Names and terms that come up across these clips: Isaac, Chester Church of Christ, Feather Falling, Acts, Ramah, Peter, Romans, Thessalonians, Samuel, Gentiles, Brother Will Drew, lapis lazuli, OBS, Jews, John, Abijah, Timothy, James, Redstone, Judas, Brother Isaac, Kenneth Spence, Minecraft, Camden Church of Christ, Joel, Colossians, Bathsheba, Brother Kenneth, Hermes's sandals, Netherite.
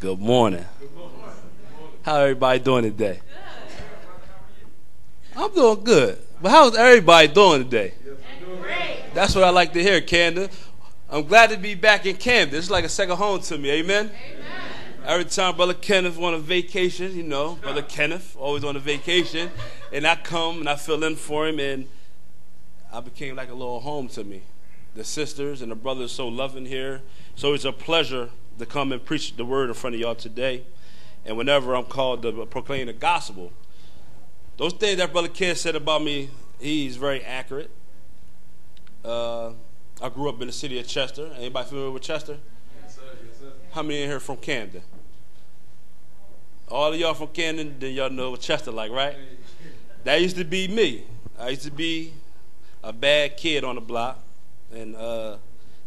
Good morning. Good morning. How everybody doing today? Good. I'm doing good. But how's everybody doing today? Great. That's what I like to hear, Camden. I'm glad to be back in Camden. It's like a second home to me. Amen? Amen. Every time Brother Kenneth on a vacation, you know, Brother Kenneth always on a vacation, and I come and I fill in for him, and I became like a little home to me. The sisters and the brothers so loving here. So it's a pleasure to come and preach the word in front of y'all today. And whenever I'm called to proclaim the gospel, those things that Brother Ken said about me, he's very accurate. I grew up in the city of Chester. Anybody familiar with Chester? Yes, sir. Yes, sir. How many in here from Camden? All of y'all from Camden, then y'all know what Chester like, right? That used to be me. I used to be a bad kid on the block. And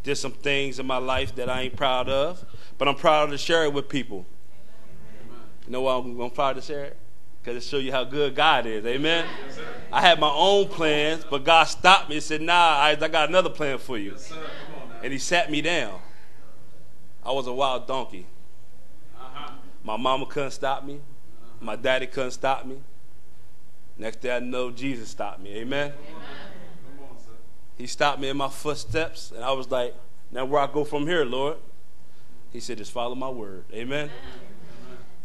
did some things in my life that I ain't proud of, but I'm proud to share it with people. Amen. You know why I'm proud to share it? Because it shows you how good God is. Amen? Yes, I had my own plans, but God stopped me and said, nah, I got another plan for you. Yes, and he sat me down. I was a wild donkey. My mama couldn't stop me. My daddy couldn't stop me. Next day I know Jesus stopped me. Amen? He stopped me in my footsteps, and I was like, now where I go from here, Lord? He said, just follow my word. Amen? Amen.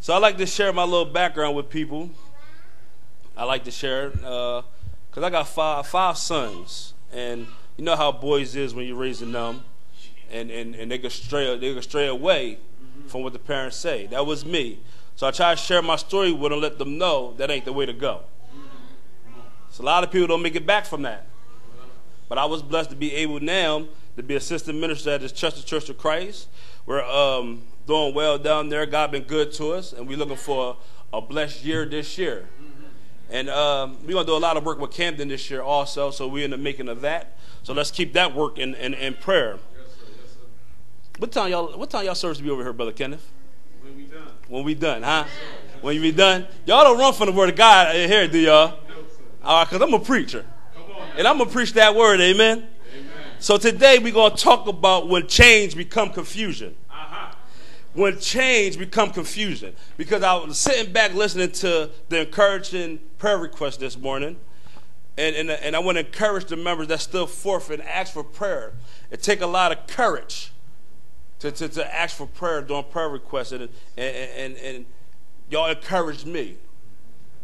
So I like to share my little background with people. I like to share because I got five sons, and you know how boys is when you're raising them, and they go stray away from what the parents say. That was me. So I try to share my story with them and let them know that ain't the way to go. So a lot of people don't make it back from that. But I was blessed to be able now to be assistant minister at the Chester Church of Christ. We're doing well down there. God been good to us, and we're looking for a blessed year this year. And we're going to do a lot of work with Camden this year also, so we're in the making of that. So let's keep that work in prayer. Yes, sir. Yes, sir. What time y'all service to be over here, Brother Kenneth? When we done. When we done, huh? Yes, when you be done. Y'all don't run from the word of God here, do y'all? No, sir. All right, because I'm a preacher. And I'm going to preach that word, amen? Amen. So today we're going to talk about when change become confusion. When change become confusion. Because I was sitting back listening to the encouraging prayer request this morning. And I want to encourage the members that stood forth and asked for prayer. It take a lot of courage to ask for prayer during prayer requests. And y'all encouraged me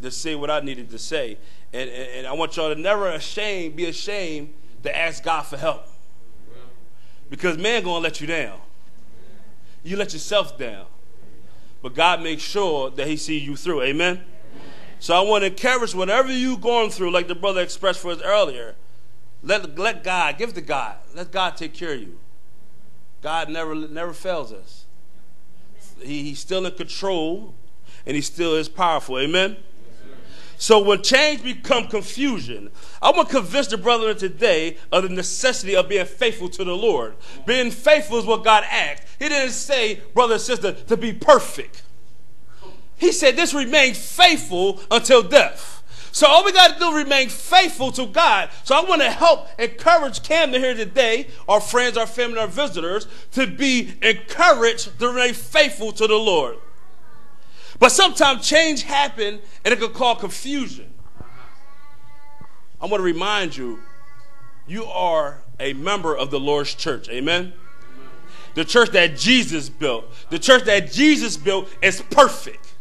to say what I needed to say. And I want y'all to never be ashamed to ask God for help. Because man going to let you down. You let yourself down. But God makes sure that he sees you through. Amen? So I want to encourage whatever you going through, like the brother expressed for us earlier, let God, give to God. Let God take care of you. God never fails us. He's still in control, and he still is powerful. Amen? So when change become confusion, I want to convince the brethren today of the necessity of being faithful to the Lord. Being faithful is what God asked. He didn't say, brother and sister, to be perfect. He said this, remain faithful until death. So all we got to do is remain faithful to God. So I want to help encourage Camden here today, our friends, our family, our visitors, to be encouraged to remain faithful to the Lord. But sometimes change happens and it can cause confusion. I want to remind you, you are a member of the Lord's church. Amen? Amen? The church that Jesus built. The church that Jesus built is perfect.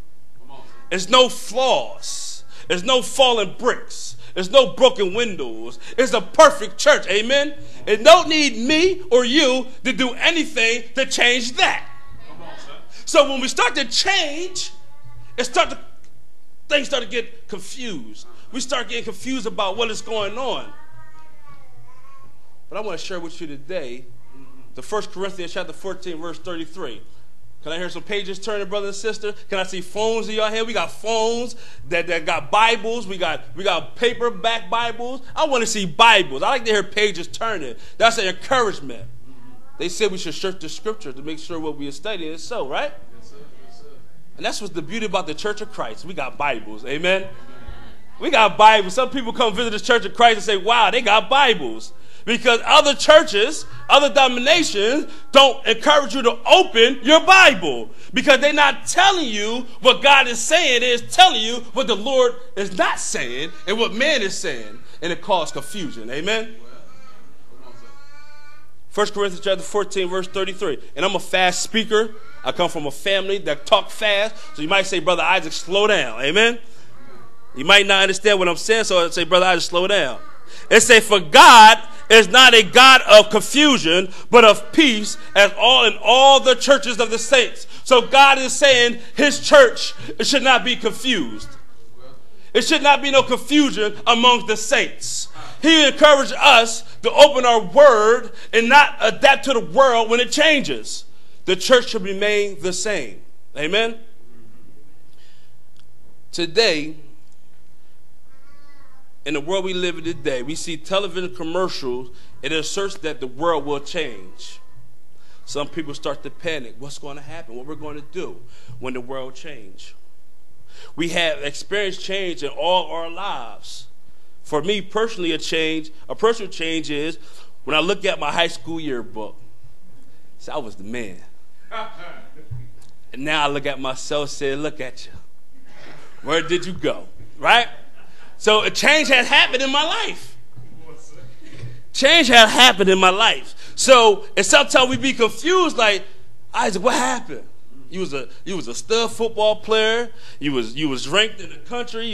There's no flaws. There's no fallen bricks. There's no broken windows. It's a perfect church. Amen? It don't need me or you to do anything to change that. So when we start to change, things start to get confused. We start getting confused about what is going on. But I want to share with you today the 1 Corinthians chapter 14, verse 33. Can I hear some pages turning, brother and sister? Can I see phones in your hand? We got phones that got Bibles. We got paperback Bibles. I want to see Bibles. I like to hear pages turning. That's an encouragement. They said we should search the scriptures to make sure what we are studying is so, right? Yes, sir. Yes, sir. And that's what's the beauty about the Church of Christ. We got Bibles. Amen? Amen? We got Bibles. Some people come visit the Church of Christ and say, wow, they got Bibles. because other churches, other denominations don't encourage you to open your Bible because they're not telling you what God is saying. They're telling you what the Lord is not saying and what man is saying, and it causes confusion. Amen? 1 Corinthians chapter 14, verse 33. And I'm a fast speaker. I come from a family that talk fast. So you might say, Brother Isaac, slow down. Amen? You might not understand what I'm saying, so I say, Brother Isaac, slow down. It say, for God is not a God of confusion, but of peace, as all in all the churches of the saints. So God is saying his church should not be confused. It should not be no confusion amongst the saints. He encouraged us to open our word and not adapt to the world when it changes. The church should remain the same. Amen? Today, in the world we live in today, we see television commercials and asserts that the world will change. Some people start to panic. What's going to happen? What we're going to do when the world changes? We have experienced change in all our lives. For me personally, a personal change is when I look at my high school yearbook. See, I was the man. And now I look at myself and say, look at you. Where did you go? Right? So a change had happened in my life. Change had happened in my life. So, and sometimes we be confused like, Isaac, what happened? You was a stud football player. You was ranked in the country.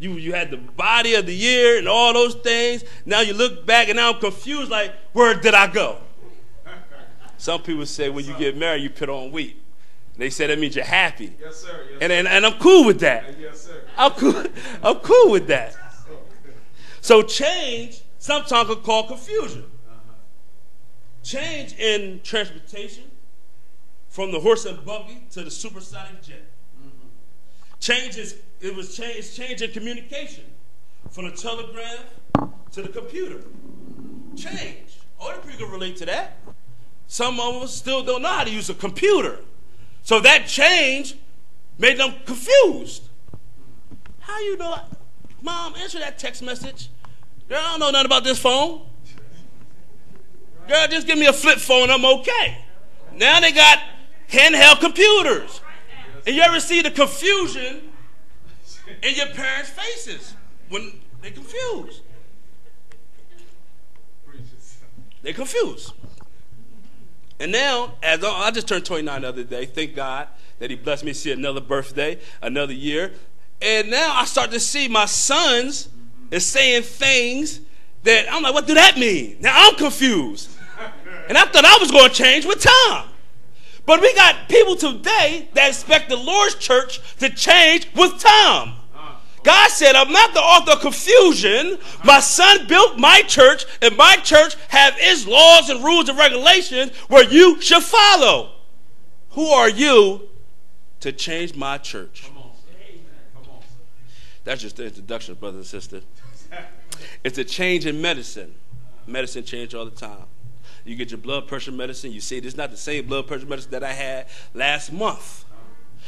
You had the body of the year and all those things. Now you look back and now I'm confused. Like, where did I go? Some people say when you get married you put on weight. They say that means you're happy. Yes, sir. Yes, sir. And I'm cool with that. Yes, sir. I'm cool with that. So change sometimes can cause confusion. Change in transportation. From the horse and buggy to the supersonic jet. Change in communication. From the telegraph to the computer. Change. Other people can relate to that. Some of us still don't know how to use a computer. So that change made them confused. How you know? Mom, answer that text message. Girl, I don't know nothing about this phone. Girl, just give me a flip phone, I'm okay. Now they got handheld computers. And you ever see the confusion in your parents' faces when they're confused? They're confused. And now, as I just turned 29 the other day. Thank God that he blessed me to see another birthday, another year. And now I start to see my sons is saying things that I'm like, what do that mean? Now I'm confused. And I thought I was going to change with time. But we got people today that expect the Lord's church to change with time. God said, I'm not the author of confusion. My son built my church, and my church have its laws and rules and regulations where you should follow. Who are you to change my church? Come on, sir. Come on, sir. That's just the introduction, brothers and sisters. It's a change in medicine. Medicine changes all the time. You get your blood pressure medicine. You see, this is not the same blood pressure medicine that I had last month.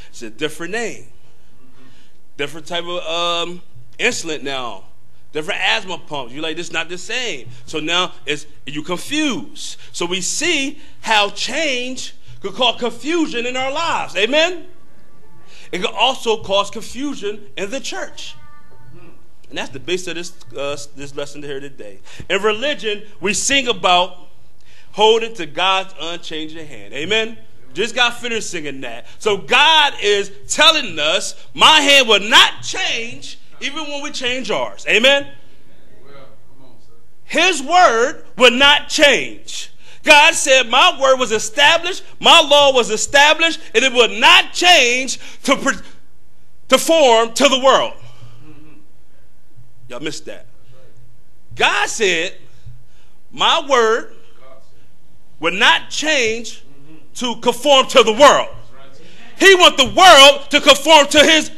It's a different name. Different type of insulin now. Different asthma pumps. You're like, this is not the same. So now you're confused. So we see how change could cause confusion in our lives. Amen? It could also cause confusion in the church. And that's the basis of this lesson here today. In religion, we sing about holding to God's unchanging hand. Amen? Just got finished singing that. So God is telling us, my hand will not change even when we change ours. Amen? His word will not change. God said, my word was established, my law was established, and it will not change to form to the world. Y'all missed that. God said, my word will not change to conform to the world. He wants the world to conform to his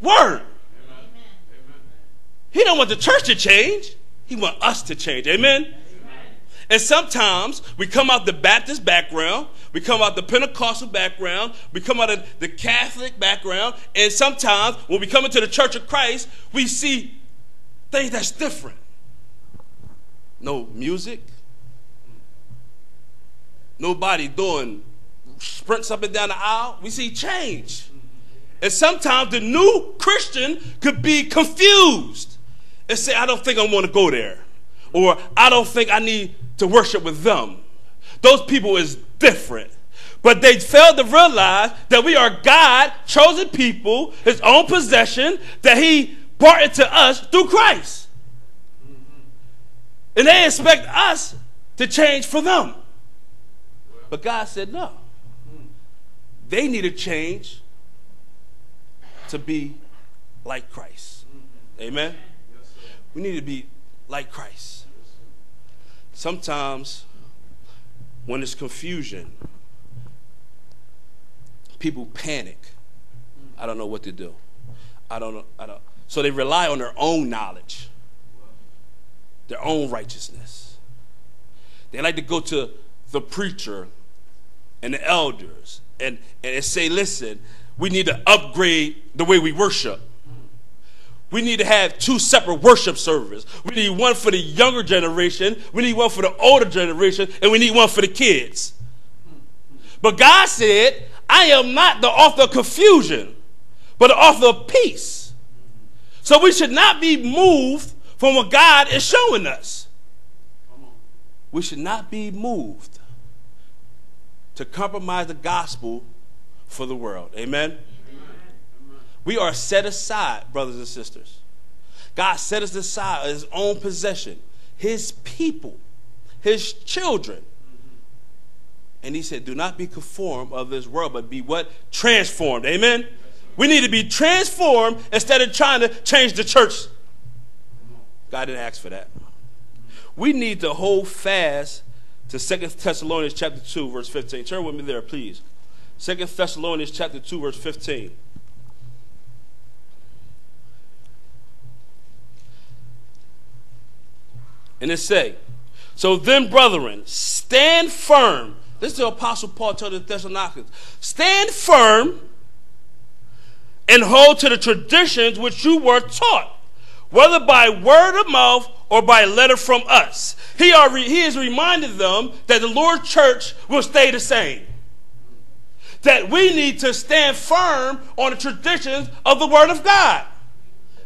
word. He don't want the church to change. He wants us to change. Amen? And sometimes we come out the Baptist background, we come out the Pentecostal background, we come out of the Catholic background, and sometimes when we come into the Church of Christ, we see things that's different. no music, nobody doing sprints up and down the aisle. We see change. And sometimes the new Christian could be confused and say, I don't think I want to go there, or I don't think I need to worship with them. Those people is different. But they failed to realize that we are God, chosen people, his own possession, that he brought it to us through Christ. And they expect us to change for them. But God said no. They need to change to be like Christ. Amen? We need to be like Christ. Sometimes when there's confusion, people panic. I don't know what to do. I don't. So they rely on their own knowledge, their own righteousness. They like to go to the preacher and the elders and say, listen, we need to upgrade the way we worship. We need to have two separate worship services. We need one for the younger generation. We need one for the older generation. And we need one for the kids. But God said, I am not the author of confusion, but the author of peace. So we should not be moved from what God is showing us. We should not be moved to compromise the gospel for the world. Amen? Amen. We are set aside, brothers and sisters. God set us aside as his own possession, his people, his children. And he said, do not be conformed of this world, but be what? Transformed. Amen? We need to be transformed instead of trying to change the church. God didn't ask for that. We need to hold fast to 2 Thessalonians chapter 2, verse 15. Turn with me there, please. 2 Thessalonians chapter 2, verse 15. And it say, so then, brethren, stand firm. This is the Apostle Paul told the Thessalonians. Stand firm and hold to the traditions which you were taught, whether by word of mouth or by letter from us. He has reminded them that the Lord's church will stay the same. That we need to stand firm on the traditions of the word of God.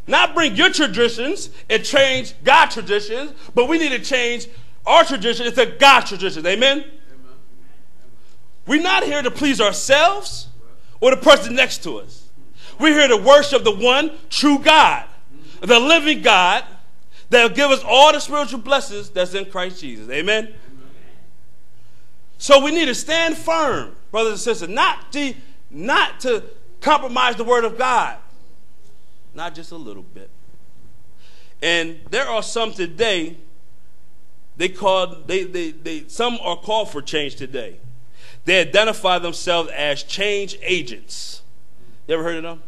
Not bring your traditions and change God's traditions, but we need to change our tradition into God's traditions. Amen? We're not here to please ourselves or the person next to us. We're here to worship the one true God, the living God that will give us all the spiritual blessings that's in Christ Jesus. Amen? Amen. So we need to stand firm, brothers and sisters, not to compromise the word of God. Not just a little bit. And there are some today, some are called for change today. They identify themselves as change agents. You ever heard of them?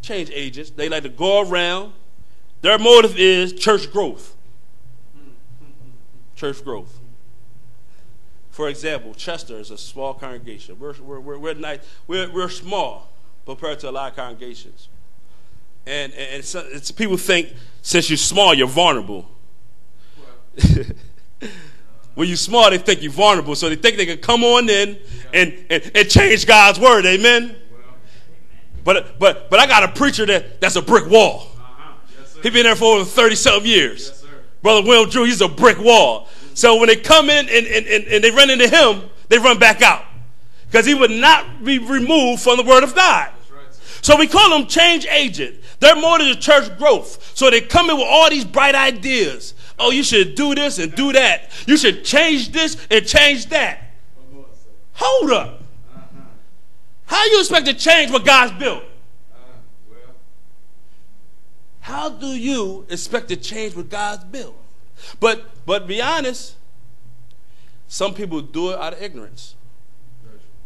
Change agents. They like to go around. Their motive is church growth. Church growth. For example, Chester is a small congregation. We're nice. We're small compared to a lot of congregations. And so it's, people think since you're small, you're vulnerable. Well. When you're small, they think you're vulnerable, so they think they can come on in and change God's word. Amen? But I got a preacher that's a brick wall. Yes, he's been there for over 30-something years. Yes, Brother Will Drew, he's a brick wall. So when they come in and they run into him, they run back out because he would not be removed from the word of God. Right, so we call them change agent. They're more than the church growth. So they come in with all these bright ideas. Oh, you should do this and do that. You should change this and change that. Hold up. How you expect to change what God's built? How do you expect to change what God's built? But be honest, some people do it out of ignorance.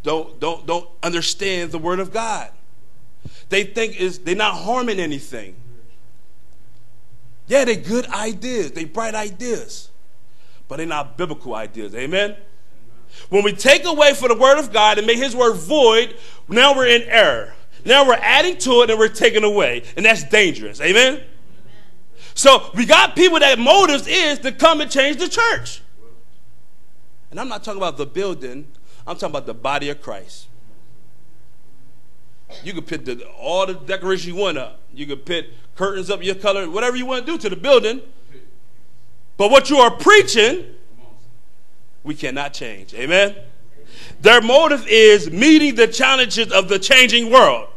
Don't understand the word of God. They think they're not harming anything. Yeah, they're good ideas. They're bright ideas. But they're not biblical ideas. Amen? Amen? When we take away from the word of God and make his word void, now we're in error. Now we're adding to it and we're taking away. And that's dangerous. Amen? Amen? So we got people that motives is to come and change the church. And I'm not talking about the building. I'm talking about the body of Christ. You can put all the decoration you want up. You can put curtains up your color, whatever you want to do to the building. But what you are preaching, we cannot change. Amen? Their motive is meeting the challenges of the changing world.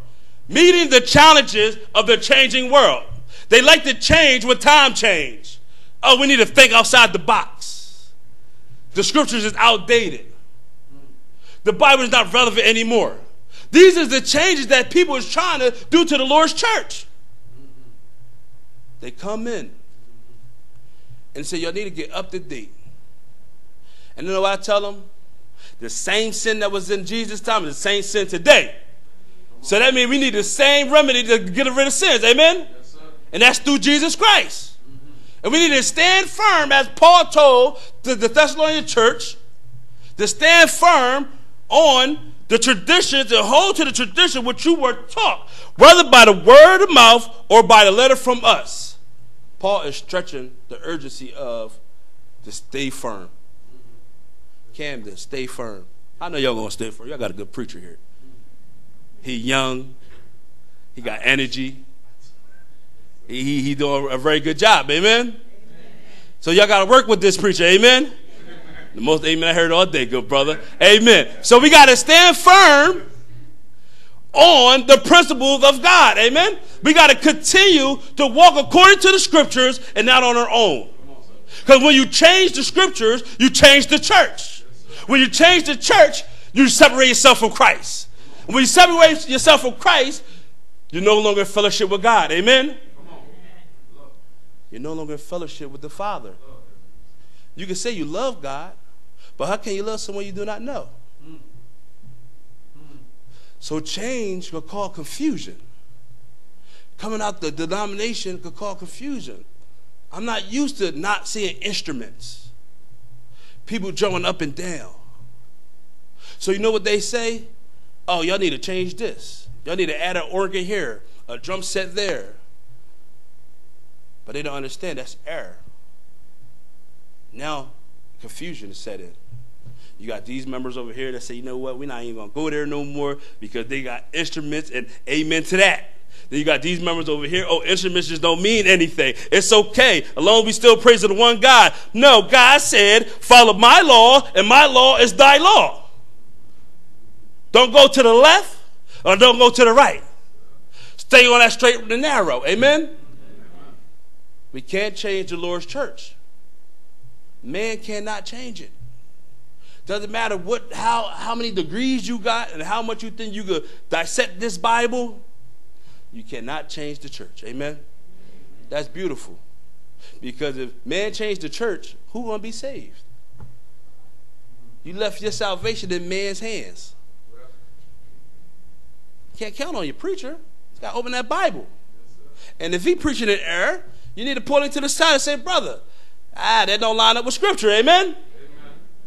Meeting the challenges of the changing world. They like to change when time change. Oh, we need to think outside the box. The scriptures is outdated. The Bible is not relevant anymore. These are the changes that people is trying to do to the Lord's church. They come in and say, y'all need to get up to date. And you know what I tell them? The same sin that was in Jesus' time is the same sin today. So that means we need the same remedy to get rid of sins. Amen? Yes, sir. And that's through Jesus Christ. Mm-hmm. And we need to stand firm, as Paul told the Thessalonian church, to stand firm on the traditions, to hold to the tradition which you were taught, whether by the word of mouth or by the letter from us. Paul is stretching the urgency of to stay firm. Camden, stay firm. I know y'all gonna stay firm. Y'all got a good preacher here. He young. He got energy. He doing a very good job. Amen? Amen. So y'all gotta work with this preacher. Amen? Amen. The most amen I heard all day, good brother. Amen. So we gotta stand firm on the principles of God. Amen. We gotta continue to walk according to the scriptures and not on our own. Because when you change the scriptures, you change the church. When you change the church, you separate yourself from Christ. And when you separate yourself from Christ, you're no longer in fellowship with God. Amen? You're no longer in fellowship with the Father. You can say you love God, but how can you love someone you do not know? So change could cause confusion. Coming out the denomination could cause confusion. I'm not used to not seeing instruments. People jumping up and down. So you know what they say? Oh, y'all need to change this. Y'all need to add an organ here, a drum set there. But they don't understand that's error. Now, confusion is set in. You got these members over here that say, you know what, we're not even going to go there no more because they got instruments, and amen to that. Then you got these members over here. Oh, instruments just don't mean anything. It's okay. As long as we still praise the one God. No, God said, follow my law, and my law is thy law. Don't go to the left or don't go to the right. Stay on that straight and narrow. Amen? We can't change the Lord's church. Man cannot change it. Doesn't matter what, how many degrees you got and how much you think you could dissect this Bible. You cannot change the church. Amen? That's beautiful. Because if man changed the church, who gonna be saved? You left your salvation in man's hands. You can't count on your preacher. He's got to open that Bible. And if he preaching in error, you need to pull him to the side and say, brother, that don't line up with scripture. Amen?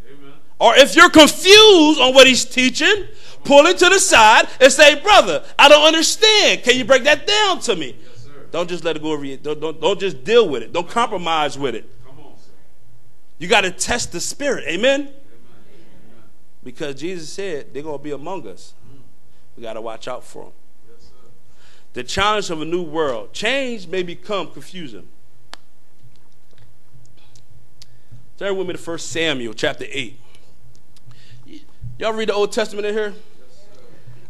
Amen. Or if you're confused on what he's teaching, pull it to the side and say, brother, I don't understand. Can you break that down to me? Yes, sir. Don't just let it go over you. Don't just deal with it. Don't compromise with it. Come on, sir. You got to test the spirit. Amen? Amen. Because Jesus said they're going to be among us. We got to watch out for them. Yes, sir. The challenge of a new world. Change may become confusing. Turn with me to 1 Samuel chapter 8. Y'all read the Old Testament in here?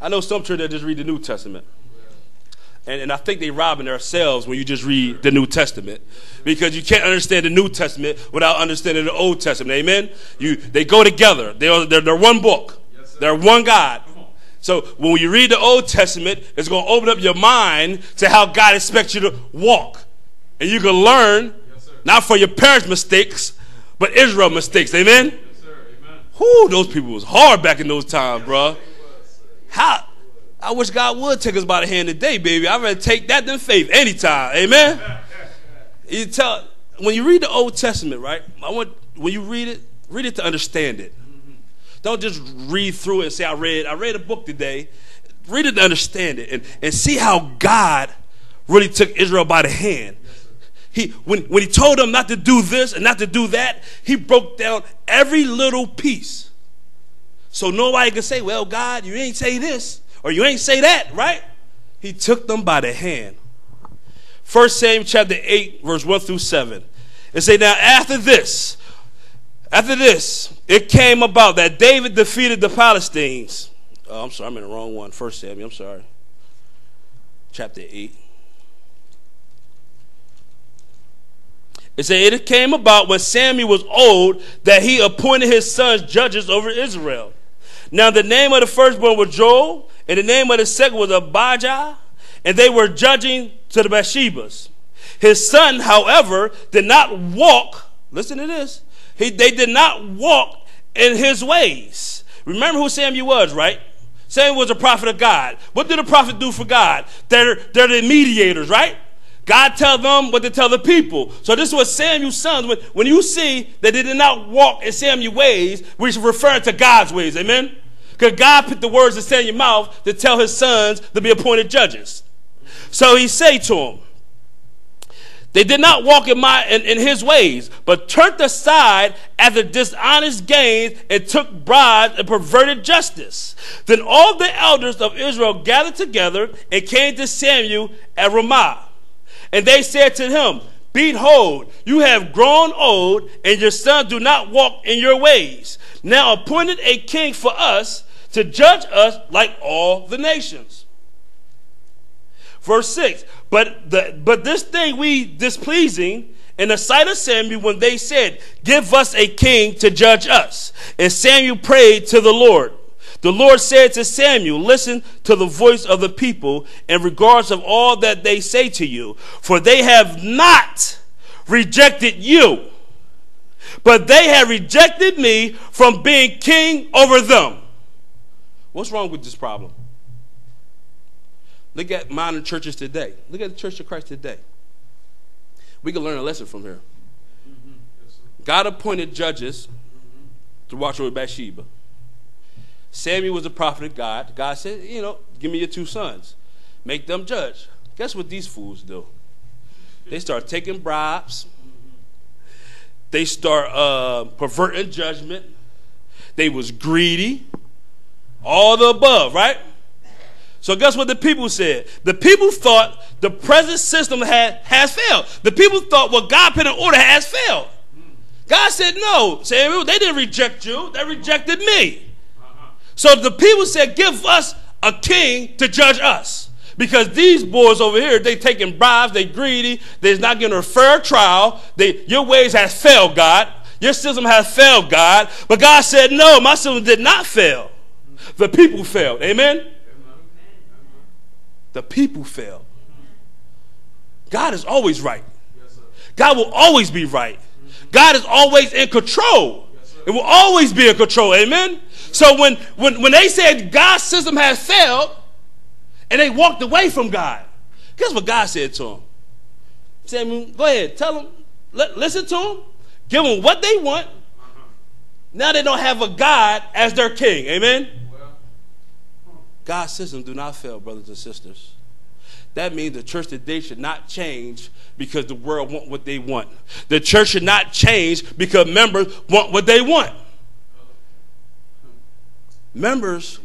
I know some churches that just read the New Testament. And I think they're robbing themselves when you just read the New Testament. Because you can't understand the New Testament without understanding the Old Testament. Amen? They go together. They're one book. They're one God. So when you read the Old Testament, it's going to open up your mind to how God expects you to walk. And you can learn, not for your parents' mistakes, but Israel's mistakes. Amen? Whoo, those people was hard back in those times, bro. How? I wish God would take us by the hand today, baby. I'd rather take that than faith anytime. Amen? You tell, when you read the Old Testament, right, when you read it to understand it. Don't just read through it and say, I read a book today. Read it to understand it and see how God really took Israel by the hand. When he told them not to do this and not to do that, he broke down every little piece. So nobody could say, well, God, you ain't say this or you ain't say that, right? He took them by the hand. 1 Samuel chapter 8, verse 1 through 7. It say, now after this, it came about that David defeated the Philistines. Oh, I'm sorry, I'm in the wrong one. 1 Samuel, I'm sorry. Chapter 8. It said, it came about when Samuel was old that he appointed his sons judges over Israel. Now the name of the firstborn was Joel, and the name of the second was Abijah, and they were judging to the Bathshebas. His son, however, did not walk, listen to this, they did not walk in his ways. Remember who Samuel was, right? Samuel was a prophet of God. What did a prophet do for God? They're the mediators, right? God tell them what to tell the people. So this is what Samuel's sons, when you see that they did not walk in Samuel's ways, we should refer to God's ways, amen? Because God put the words in Samuel's mouth to tell his sons to be appointed judges. So he say to them, they did not walk in his ways, but turned aside after dishonest gains and took bribes and perverted justice. Then all the elders of Israel gathered together and came to Samuel at Ramah. And they said to him, behold, you have grown old, and your sons do not walk in your ways. Now appointed a king for us to judge us like all the nations. Verse 6, but this thing we displeasing in the sight of Samuel when they said, give us a king to judge us. And Samuel prayed to the Lord. The Lord said to Samuel, listen to the voice of the people in regards of all that they say to you, for they have not rejected you, but they have rejected me from being king over them. What's wrong with this problem? Look at modern churches today. Look at the Church of Christ today. We can learn a lesson from here. God appointed judges to watch over Bathsheba. Samuel was a prophet of God. God said, you know, give me your two sons. Make them judge. Guess what these fools do? They start taking bribes. They start perverting judgment. They was greedy. All the above, right? So guess what the people said? The people thought the present system has failed. The people thought what God put in order has failed. God said, no, Samuel, they didn't reject you. They rejected me. So the people said, give us a king to judge us. Because these boys over here, they taking bribes, they greedy, they're not getting a fair trial. Your ways has failed, God. Your system has failed, God. But God said, no, my system did not fail. The people failed. Amen? The people failed. God is always right. God will always be right. God is always in control. It will always be in control. Amen? So when they said God's system has failed and they walked away from God, guess what God said to them? Samuel, go ahead, tell them, listen to them, give them what they want. Now they don't have a God as their king. Amen? God's system do not fail, brothers and sisters. That means the church today should not change because the world want what they want. The church should not change because members want what they want. Members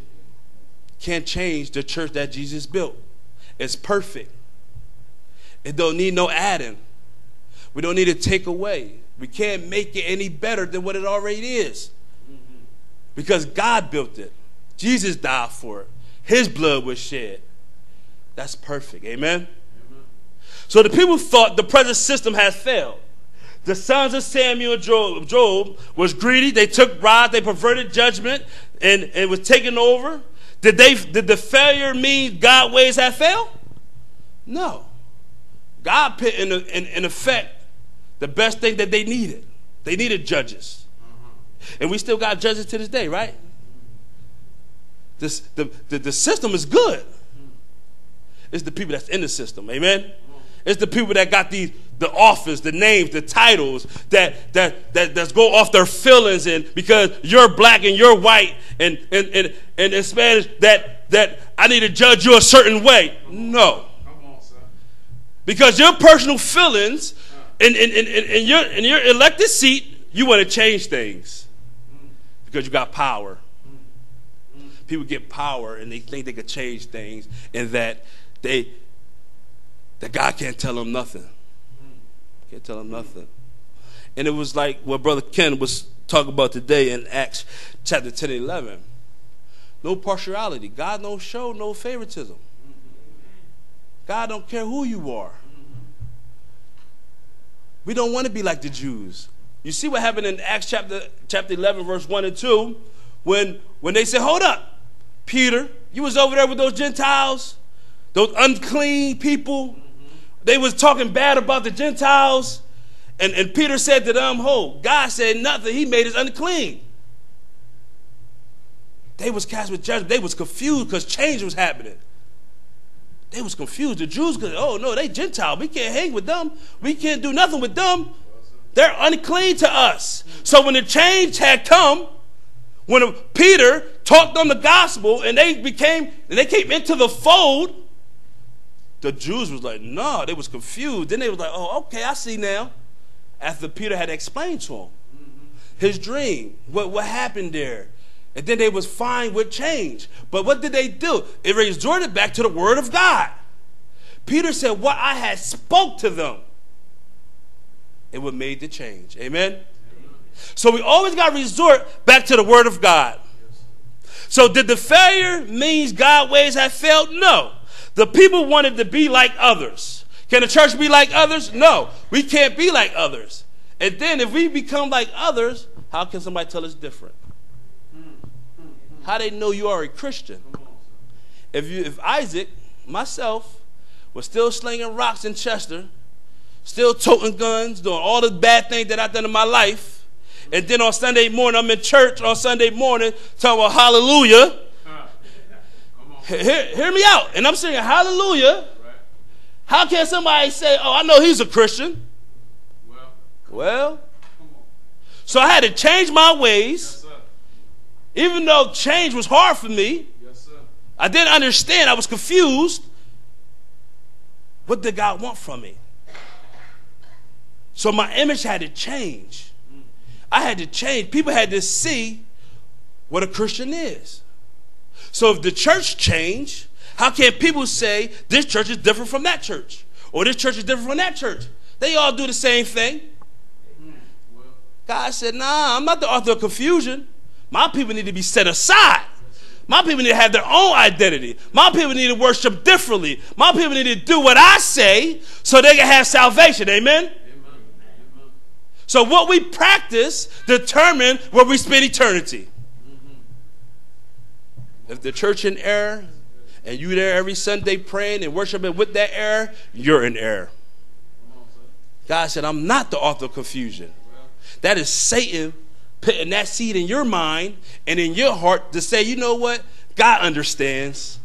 can't change the church that Jesus built. It's perfect. It don't need no adding. We don't need to take away. We can't make it any better than what it already is. Because God built it. Jesus died for it. His blood was shed. That's perfect. Amen? Amen? So the people thought the present system has failed. The sons of Samuel and Job was greedy. They took bribes. They perverted judgment and it was taken over. Did the failure mean God's ways have failed? No. God put in effect the best thing that they needed. They needed judges. And we still got judges to this day, right? The system is good. It's the people that's in the system, amen? It's the people that got the office, the names, the titles, that go off their feelings, and because you're black and you're white and in Spanish, that I need to judge you a certain way. No. Because your personal feelings In your elected seat, you want to change things because you got power. People get power and they think they can change things, and that God can't tell them nothing. Can't tell them nothing. And it was like what Brother Ken was talking about today in Acts chapter 10 and 11. No partiality. God don't show no favoritism. God don't care who you are. We don't want to be like the Jews. You see what happened in Acts chapter 11, verse 1 and 2, when they said, hold up, Peter, you was over there with those Gentiles, those unclean people. They was talking bad about the Gentiles. And Peter said to them, God said nothing. He made us unclean. They was cast with judgment. They was confused because change was happening. They was confused. The Jews, no, they Gentile. We can't hang with them. We can't do nothing with them. They're unclean to us. So when the change had come, when Peter taught them the gospel and they came into the fold, the Jews was like, no, they was confused. Then they was like, oh, okay, I see now. After Peter had explained to him his dream, what happened there. And then they was fine with change. But what did they do? It resorted back to the word of God. Peter said, what I had spoke to them, it would made the change. Amen? Amen. So we always got to resort back to the word of God. So did the failure means God's ways have failed? No. The people wanted to be like others. Can the church be like others? No. We can't be like others. And then if we become like others, how can somebody tell us different? How they know you are a Christian? If Isaac, myself, was still slinging rocks in Chester, still toting guns, doing all the bad things that I've done in my life, and then on Sunday morning, I'm in church on Sunday morning, talking about hallelujah. Hear me out. And I'm singing hallelujah. Right. How can somebody say, I know he's a Christian? Well. So I had to change my ways. Yes, even though change was hard for me. Yes, sir. I didn't understand. I was confused. What did God want from me? So my image had to change. I had to change. People had to see what a Christian is. So if the church changed, how can people say this church is different from that church? Or this church is different from that church? They all do the same thing. God said, I'm not the author of confusion. My people need to be set aside. My people need to have their own identity. My people need to worship differently. My people need to do what I say so they can have salvation. Amen? Amen. Amen. So what we practice determines where we spend eternity. If the church in error and you there every Sunday praying and worshiping with that error, you're in error. God said, I'm not the author of confusion. That is Satan putting that seed in your mind and in your heart to say, you know what? God understands.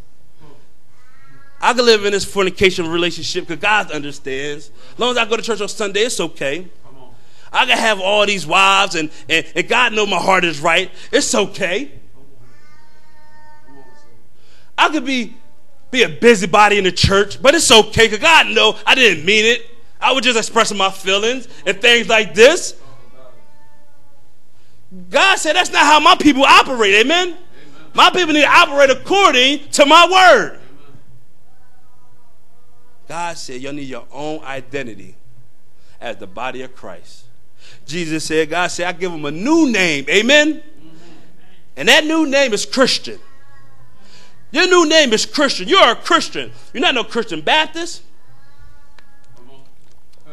I can live in this fornication relationship because God understands. As long as I go to church on Sunday, it's okay. I can have all these wives and God know my heart is right. It's okay. I could be a busybody in the church, but it's okay because God knows I didn't mean it. I was just expressing my feelings and things like this. God said that's not how my people operate. Amen? Amen. My people need to operate according to my word. Amen. God said y'all need your own identity as the body of Christ. Jesus said, God said, I give them a new name. Amen? Amen. And that new name is Christian. Your new name is Christian. You're a Christian. You're not no Christian Baptist.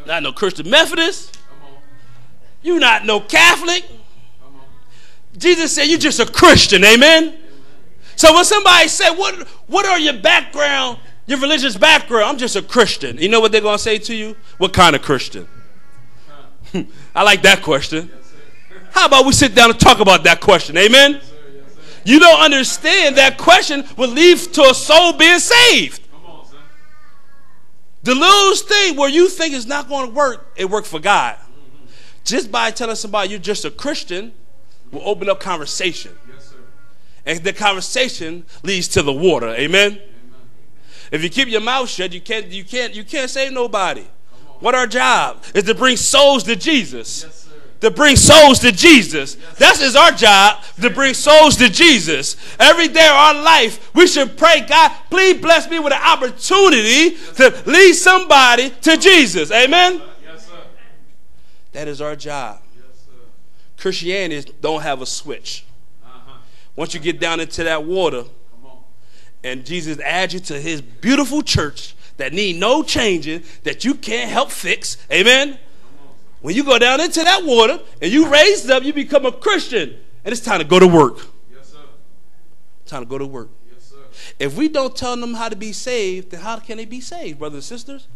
Not no Christian Methodist. You're not no Catholic. Jesus said you're just a Christian. Amen? Amen. So when somebody said, what are your background, your religious background? I'm just a Christian. You know what they're going to say to you? What kind of Christian? I like that question. Yes, how about we sit down and talk about that question? Amen? Yes, you don't understand that question will lead to a soul being saved. The little thing where you think it's not going to work, it worked for God. Just by telling somebody you're just a Christian will open up conversation. Yes, sir. And the conversation leads to the water. Amen? Amen. If you keep your mouth shut, you can't save nobody. What our job is to bring souls to Jesus. Yes, sir. To bring souls to Jesus. Yes, that is our job, to bring souls to Jesus. Every day of our life, we should pray, God, please bless me with an opportunity to lead somebody to Jesus. Amen? Yes, sir. That is our job. Yes, sir. Christianity don't have a switch. Once you get down into that water and Jesus adds you to his beautiful church that need no changing, that you can't help fix, amen? When you go down into that water and you raised up, you become a Christian, and it's time to go to work. Yes, sir. Time to go to work. Yes, sir. If we don't tell them how to be saved, then how can they be saved, brothers and sisters?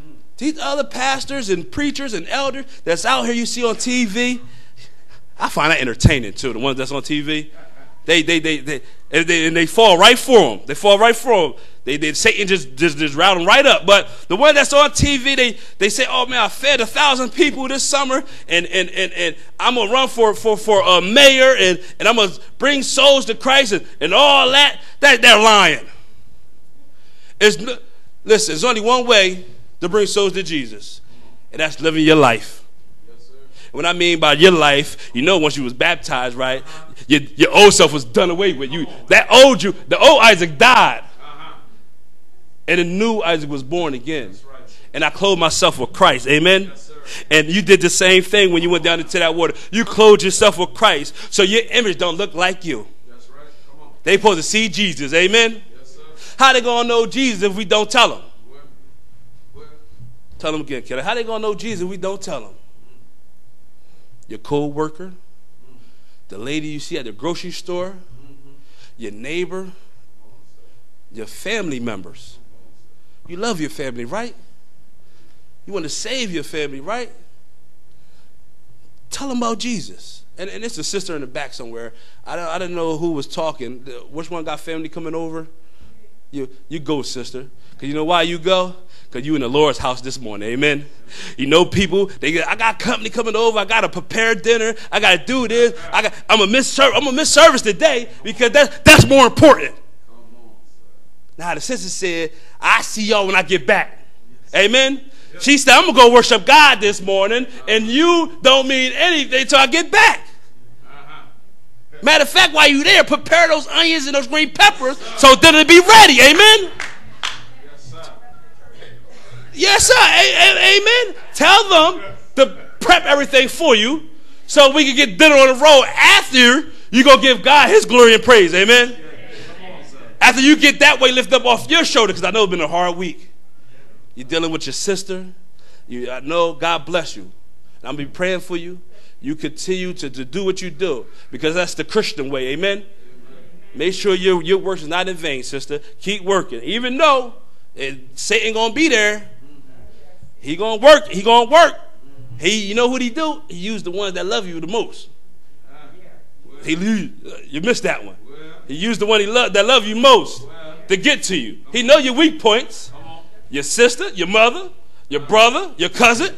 Mm. Mm. These other pastors and preachers and elders that's out here you see on TV, I find that entertaining too. The ones that's on TV, they fall right for them. They fall right for them. Satan just route them right up. But the one that's on TV, they say, "Oh man, I fed 1,000 people this summer, and I'm gonna run for a mayor, and I'm gonna bring souls to Christ, and all that." They're lying. Listen. There's only one way to bring souls to Jesus, and that's living your life. What I mean by your life, you know, once you was baptized, right? Your old self was done away with. The old Isaac died, and the new Isaac was born again. Right. And I clothed myself with Christ. Amen. Yes, and you did the same thing when you went down into that water. You clothed yourself with Christ, so your image don't look like you. That's right. Come on. They supposed to see Jesus. Amen. Yes, sir. How they gonna know Jesus if we don't tell them? What? Tell them again, killer. How they gonna know Jesus if we don't tell them? Your co-worker, the lady you see at the grocery store, your neighbor, your family members. You love your family, right? You want to save your family, right? Tell them about Jesus. And it's a sister in the back somewhere. I don't know who was talking. Which one got family coming over? You go, sister. Because you know why you go? Because you in the Lord's house this morning. Amen. You know people, I got company coming over. I got to prepare dinner. I got to do this. I'm going to miss service today because that's more important. Now the sister said, I see y'all when I get back. Amen. She said, I'm going to go worship God this morning, and you don't mean anything till I get back. Matter of fact, while you there, prepare those onions and those green peppers so dinner will be ready. Amen. Yes, sir. Amen. Tell them to prep everything for you so we can get dinner on the road after you go give God his glory and praise. Amen. After you get that weight lifted up off your shoulder, because I know it's been a hard week. You're dealing with your sister. I know God bless you. And I'm going to be praying for you. You continue to do what you do, because that's the Christian way. Amen. Make sure your work is not in vain, sister. Keep working. Even though Satan going to be there, he going to work. He going to work. You know what he do? He used the ones that love you the most. You missed that one. He used the one that love you most to get to you. He know your weak points. Your sister, your mother, your brother, your cousin,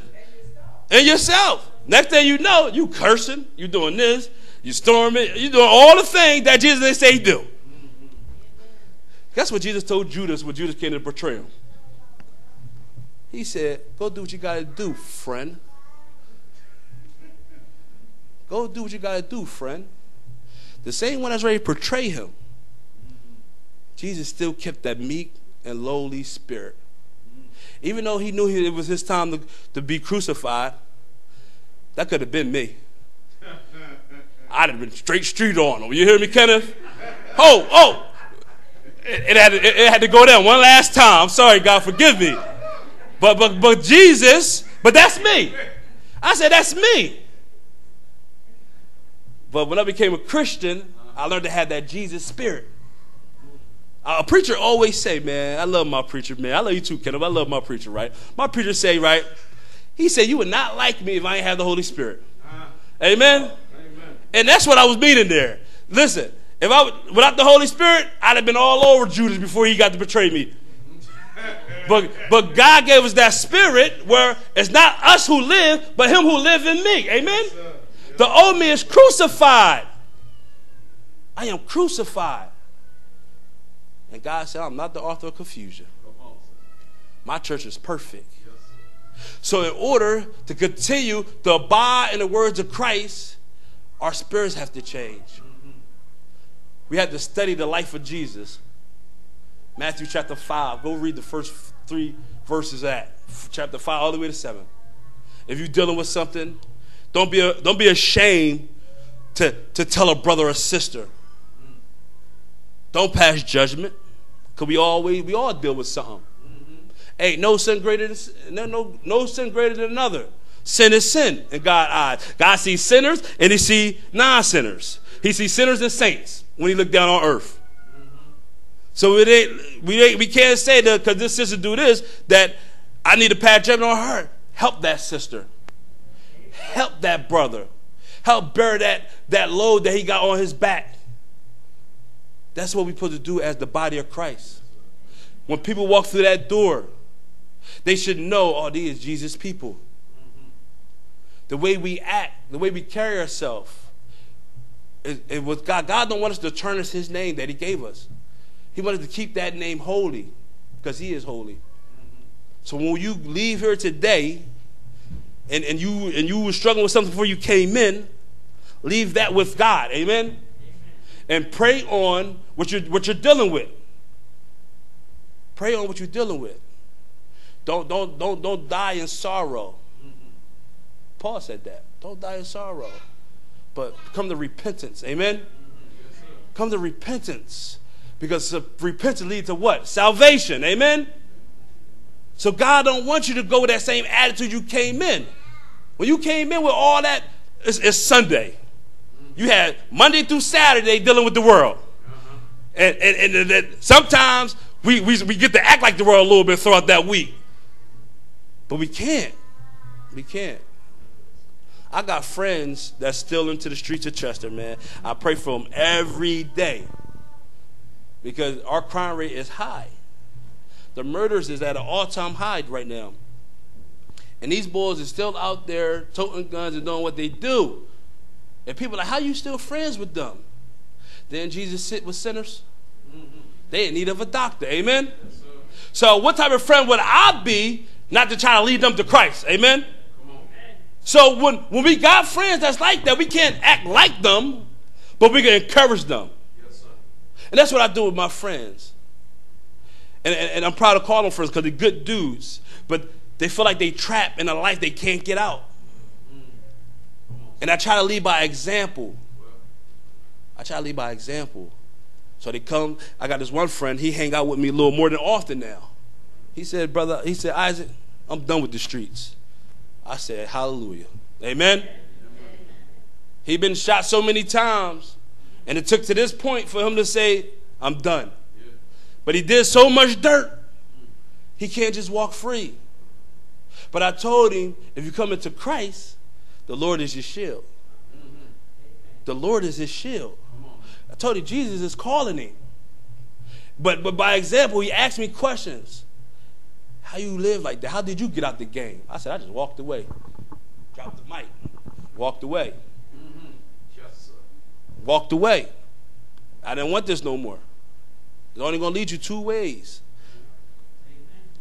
and yourself. Next thing you know, you cursing, you doing this, you storming, you doing all the things that Jesus didn't say he do. That's what Jesus told Judas when Judas came to betray him. He said, go do what you got to do, friend. Go do what you got to do, friend. The same one that's ready to portray him, Jesus still kept that meek and lowly spirit. Even though he knew it was his time to be crucified, that could have been me. I'd have been straight on him. You hear me, Kenneth? Oh. It had to go down one last time. I'm sorry, God, forgive me. But Jesus, that's me. I said, that's me. But when I became a Christian, I learned to have that Jesus spirit. A preacher always say, man, I love my preacher, man. I love you too, Kenneth. I love my preacher, right? My preacher say, right? He said, you would not like me if I ain't have the Holy Spirit. Amen? Amen? And that's what I was meaning there. Listen, without the Holy Spirit, I'd have been all over Judas before he got to betray me. But God gave us that spirit where it's not us who live, but him who lives in me. Amen? The old me is crucified. I am crucified. And God said, I'm not the author of confusion. My church is perfect. So in order to continue to abide in the words of Christ, our spirits have to change. We have to study the life of Jesus. Matthew chapter 5. Go read the first 3 verses of that. Chapter 5 all the way to 7. If you're dealing with something, don't be ashamed to tell a brother or sister. Don't pass judgment. Because we all deal with something. Hey, no sin greater than another. Sin is sin in God's eyes. God sees sinners and he sees non-sinners. He sees sinners and saints when he looked down on earth. So we can't say that because this sister do this that I need to pass judgment on her. Help that sister. Help that brother. Help bear that load that he got on his back. That's what we're supposed to do as the body of Christ. When people walk through that door, they should know, oh, these are Jesus' people. The way we act, the way we carry ourselves, it was God. God don't want us to tarnish His name that He gave us. He wanted to keep that name holy because He is holy. So when you leave here today, and you were struggling with something before you came in, leave that with God, amen. And pray on what you're dealing with. Pray on what you're dealing with. Don't die in sorrow. Paul said that. Don't die in sorrow, but come to repentance. Amen. Yes, come to repentance, because repentance leads to what? Salvation. Amen. So God don't want you to go with that same attitude you came in. When you came in with all that, it's Sunday. You had Monday through Saturday dealing with the world. And sometimes we get to act like the world a little bit throughout that week. But we can't. We can't. I got friends that's still into the streets of Chester, man. I pray for them every day because our crime rate is high. The murders is at an all-time high right now. And these boys are still out there toting guns and doing what they do. And people are like, how are you still friends with them? Didn't Jesus sit with sinners? They in need of a doctor. Amen? Yes, so what type of friend would I be not to try to lead them to Christ? Amen? Come on. So when we got friends that's like that, we can't act like them, but we can encourage them. Yes, sir. And that's what I do with my friends. And I'm proud to call them friends because they're good dudes, but they feel like they trapped in a life they can't get out. And I try to lead by example. So they come. I got this one friend. He hang out with me a little more than often now. He said, brother, he said, Isaac, I'm done with the streets. I said, hallelujah. Amen? Amen. He been shot so many times. And it took to this point for him to say, I'm done. Yeah. But he did so much dirt. He can't just walk free. But I told him, if you come into Christ, the Lord is your shield. The Lord is his shield. I told you, Jesus is calling him. But by example, he asked me questions. How you live like that? How did you get out the game? I said, I just walked away. Dropped the mic. Walked away. Yes, sir. Walked away. I didn't want this no more. It's only going to lead you two ways.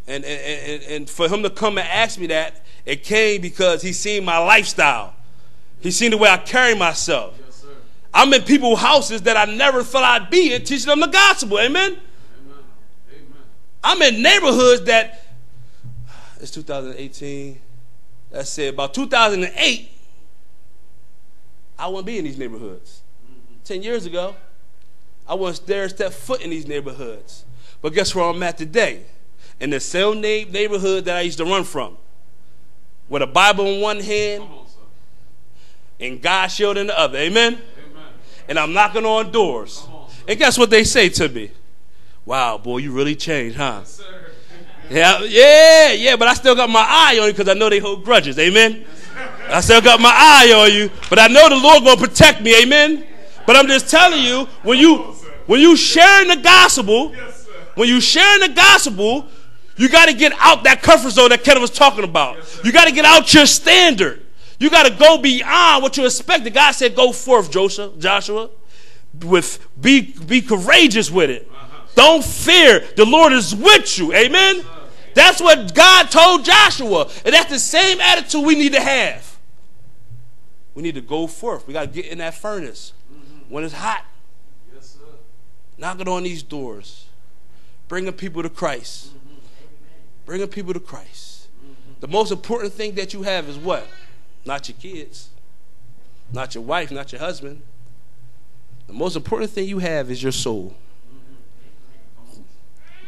And for him to come and ask me that, it came because he seen my lifestyle. He seen the way I carry myself. Yes, sir. I'm in people's houses that I never thought I'd be in, teaching them the gospel. Amen? Amen. Amen. I'm in neighborhoods that, it's 2018, let's say about 2008, I wouldn't be in these neighborhoods. 10 years ago, I wouldn't dare step foot in these neighborhoods. But guess where I'm at today? In the same neighborhood that I used to run from. With a Bible in one hand and God's shield in the other. Amen? Amen. And I'm knocking on doors. And guess what they say to me? Wow, boy, you really changed, huh? Yes, sir. Yeah, but I still got my eye on you because I know they hold grudges. Amen? Yes, I still got my eye on you, but I know the Lord going to protect me. Amen? But I'm just telling you, when you sharing the gospel, yes, when you sharing the gospel, you got to get out that comfort zone that Kenneth was talking about. Yes, you got to get out your standard. You got to go beyond what you expected. God said, go forth, Joshua. Be courageous with it. Don't fear. The Lord is with you. Amen? That's what God told Joshua. And that's the same attitude we need to have. We need to go forth. We got to get in that furnace when it's hot. Yes, sir. Knocking on these doors. Bringing people to Christ. Bringing people to Christ. The most important thing that you have is what? Not your kids. Not your wife. Not your husband. The most important thing you have is your soul.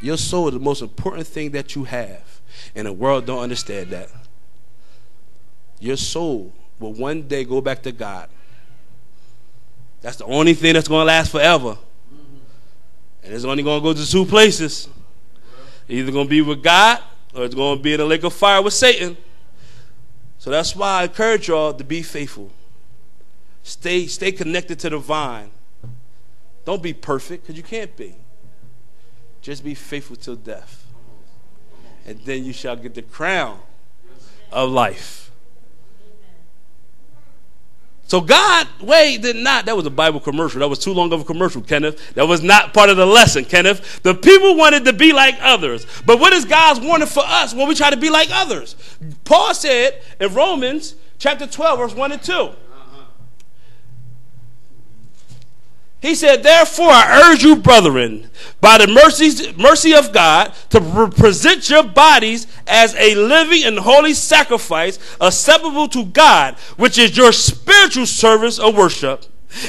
Your soul is the most important thing that you have. And the world don't understand that. Your soul will one day go back to God. That's the only thing that's going to last forever. And it's only going to go to two places. Either going to be with God, or it's going to be in the lake of fire with Satan. So that's why I encourage y'all to be faithful. Stay connected to the vine. Don't be perfect, because you can't be. Just be faithful till death. And then you shall get the crown of life. So God, wait, did not. That was a Bible commercial. That was too long of a commercial, Kenneth. That was not part of the lesson, Kenneth. The people wanted to be like others. But what is God's warning for us when we try to be like others? Paul said in Romans chapter 12, verse 1 and 2. He said, therefore, I urge you, brethren, by the mercy of God, to present your bodies as a living and holy sacrifice acceptable to God, which is your spiritual service of worship.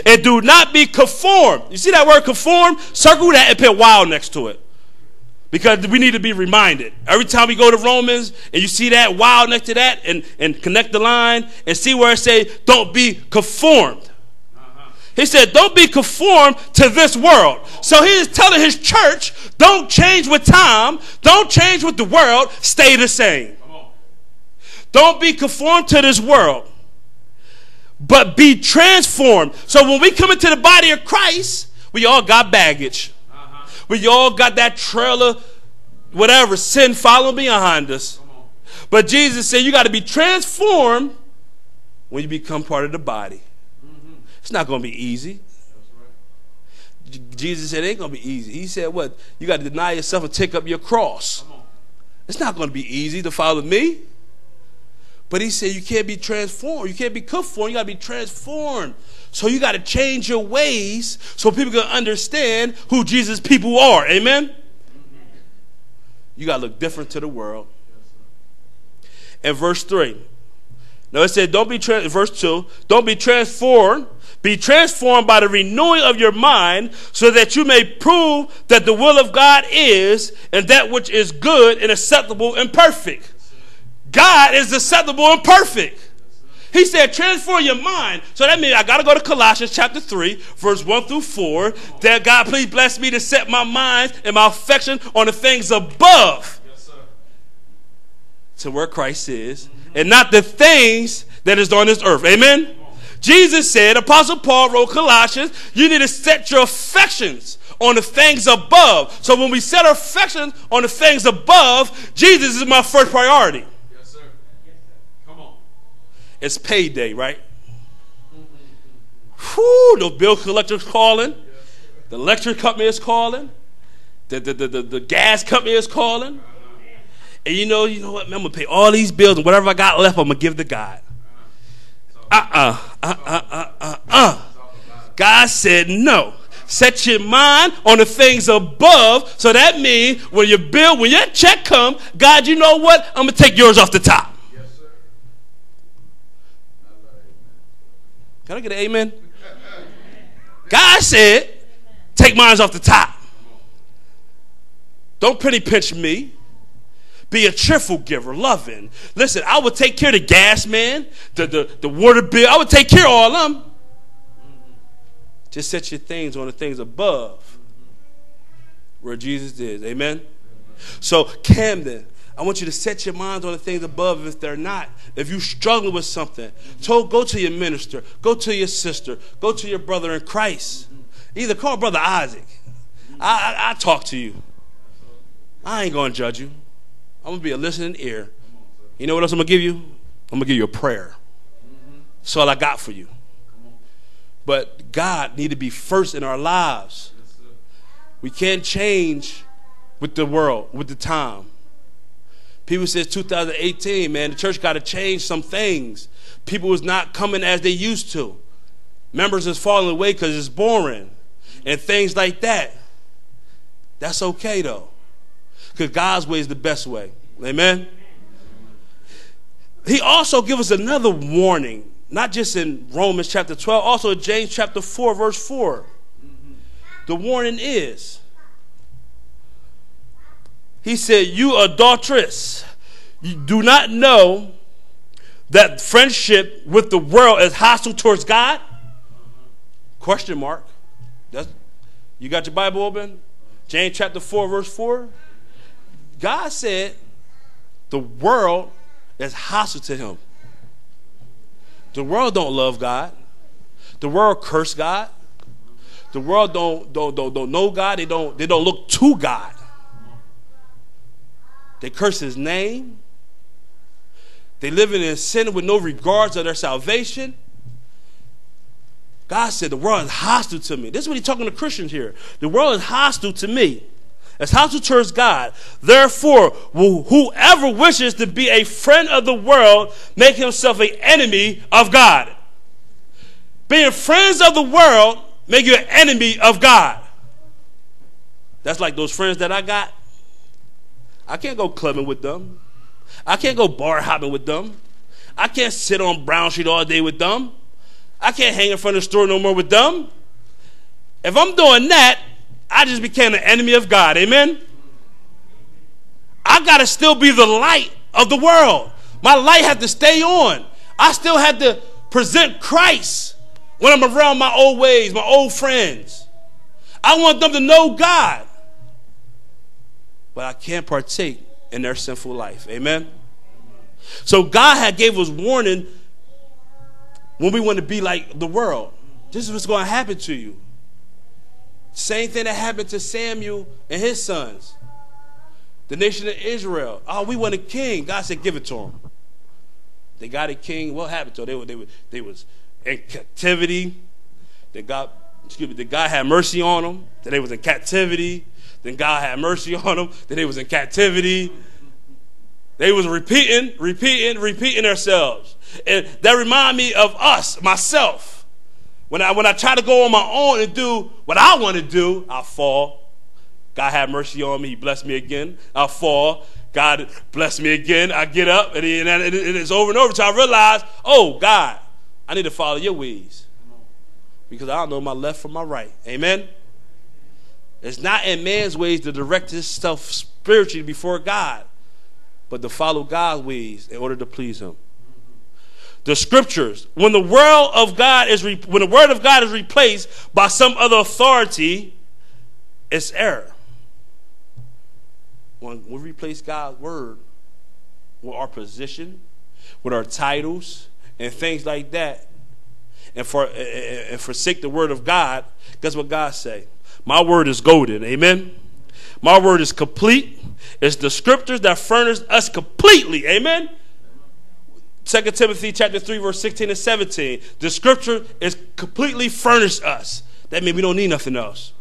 And do not be conformed. You see that word conform? Circle that and put "wow" next to it. Because we need to be reminded. Every time we go to Romans and you see that "wow" next to that, and connect the line and see where it says, don't be conformed. He said, don't be conformed to this world. So he is telling his church, don't change with time. Don't change with the world. Stay the same. Don't be conformed to this world, but be transformed. So when we come into the body of Christ, we all got baggage. We all got that trailer, whatever, sin following behind us. But Jesus said, you got to be transformed when you become part of the body. It's not going to be easy. Jesus said it ain't going to be easy. He said what? You got to deny yourself and take up your cross. It's not going to be easy to follow me. But he said you can't be transformed. You can't be conformed. You got to be transformed. So you got to change your ways so people can understand who Jesus' people are. Amen? You got to look different to the world. And verse 3. Now it said, don't be verse 2. Don't be transformed. Be transformed by the renewing of your mind, so that you may prove that the will of God is, and that which is good and acceptable and perfect. God is acceptable and perfect. He said, transform your mind. So that means I got to go to Colossians chapter 3, verse 1 through 4. That God, please bless me to set my mind and my affection on the things above. Yes, sir. To where Christ is, and not the things that is on this earth. Amen? Jesus said, Apostle Paul wrote Colossians, you need to set your affections on the things above. So when we set our affections on the things above, Jesus is my first priority. Yes, sir. Come on. It's payday, right? Whew, the bill collector's calling. The electric company is calling. The gas company is calling. And you know what, man, I'm going to pay all these bills, and whatever I got left, I'm going to give to God. God said no. Set your mind on the things above. So that means when your bill, when your check comes, God, you know what? I'm gonna take yours off the top. Yes, sir. Can I get an amen? God said, take mine off the top. Don't penny pinch me. Be a cheerful giver, loving. Listen, I would take care of the gas man, the water bill. I would take care of all of them. Just set your things on the things above, where Jesus is. Amen? So, Camden, I want you to set your minds on the things above. If they're not, if you're struggling with something, go to your minister. Go to your sister. Go to your brother in Christ. Either call Brother Isaac. I talk to you. I ain't going to judge you. I'm going to be a listening ear. You know what else I'm going to give you? I'm going to give you a prayer. That's all I got for you. But God need to be first in our lives. We can't change with the world, with the time. People said 2018, man, the church got to change some things. People was not coming as they used to. Members is falling away because it's boring and things like that. That's okay, though, because God's way is the best way. Amen? He also gives us another warning, not just in Romans chapter 12, also in James chapter 4, verse 4. The warning is, he said, you adulteress, you do not know that friendship with the world is hostile towards God? Question mark. You got your Bible open? James chapter 4, verse 4. God said the world is hostile to him. The world don't love God. The world curse God. The world don't know God. They don't look to God. They curse his name. They live in sin with no regards of their salvation. God said the world is hostile to me. This is what he's talking to Christians here. The world is hostile to me. It's hostile towards God. Therefore, whoever wishes to be a friend of the world make himself an enemy of God. Being friends of the world make you an enemy of God. That's like those friends that I got. I can't go clubbing with them. I can't go bar hopping with them. I can't sit on Brown Street all day with them. I can't hang in front of the store no more with them. If I'm doing that, I just became an enemy of God. Amen? I got to still be the light of the world. My light had to stay on. I still had to present Christ when I'm around my old ways, my old friends. I want them to know God. But I can't partake in their sinful life. Amen? So God had gave us warning when we want to be like the world. This is what's going to happen to you. Same thing that happened to Samuel and his sons. The nation of Israel. Oh, we want a king. God said, give it to them. They got a king. What happened to them? They was in captivity. Then God, then God had mercy on them. Then they was in captivity. Then God had mercy on them. Then they was in captivity. They was repeating themselves. And that remind me of us, myself. When I try to go on my own and do what I want to do, I fall. God have mercy on me. He blessed me again. I fall. God bless me again. I get up, and it's over and over until I realize, oh, God, I need to follow your ways because I don't know my left from my right. Amen? It's not in man's ways to direct himself spiritually before God, but to follow God's ways in order to please him. The scriptures, when the word of God is replaced by some other authority, it's error. When we replace God's word with our position, with our titles, and things like that, and forsake the word of God, guess what God say? My word is golden. Amen? My word is complete. It's the scriptures that furnish us completely. Amen? 2 Timothy chapter 3, verse 16 and 17. The scripture is completely furnished us. That means we don't need nothing else.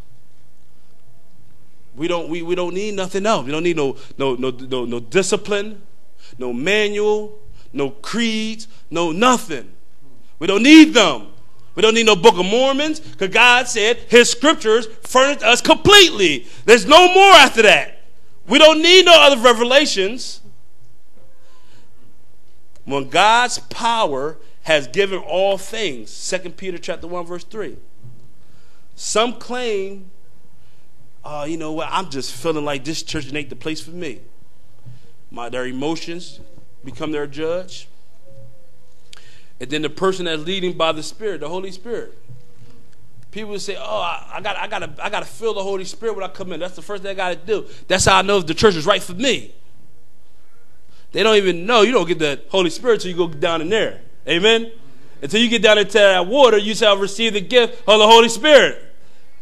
We don't need nothing else. We don't need no discipline, no manual, no creeds, no nothing. We don't need them. We don't need no Book of Mormons, because God said his scriptures furnished us completely. There's no more after that. We don't need no other revelations. When God's power has given all things, 2 Peter chapter 1, verse 3. Some claim, oh, you know what, I'm just feeling like this church ain't the place for me. Their emotions become their judge. And then the person that's leading by the Spirit, the Holy Spirit. People say, oh, I gotta feel the Holy Spirit when I come in. That's the first thing I got to do. That's how I know if the church is right for me. They don't even know. You don't get the Holy Spirit until you go down in there. Amen? Until you get down into that water, you shall receive the gift of the Holy Spirit.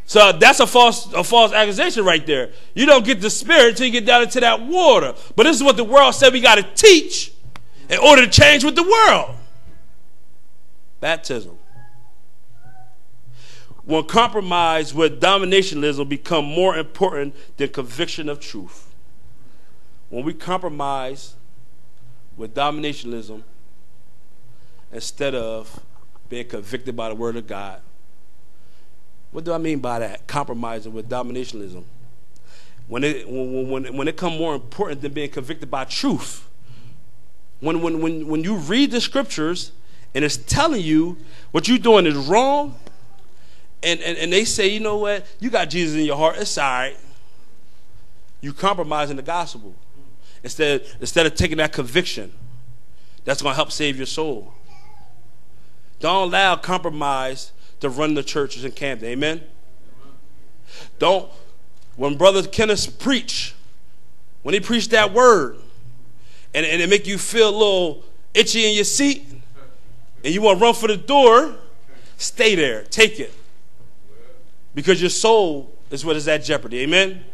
So that's a false accusation right there. You don't get the Spirit until you get down into that water. But this is what the world said we got to teach in order to change with the world. Baptism. When compromise with dominationism become more important than conviction of truth. When we compromise with dominationism instead of being convicted by the word of God. What do I mean by that? Compromising with dominationism. When it comes more important than being convicted by truth. When you read the scriptures and it's telling you what you're doing is wrong, and they say, you know what, you got Jesus in your heart, it's all right. You compromising the gospel instead of taking that conviction that's going to help save your soul. Don't allow compromise to run the churches in Camden. Amen? Don't. When Brother Kenneth preach, when he preached that word, and it make you feel a little itchy in your seat, and you want to run for the door, stay there. Take it. Because your soul is what is at jeopardy. Amen?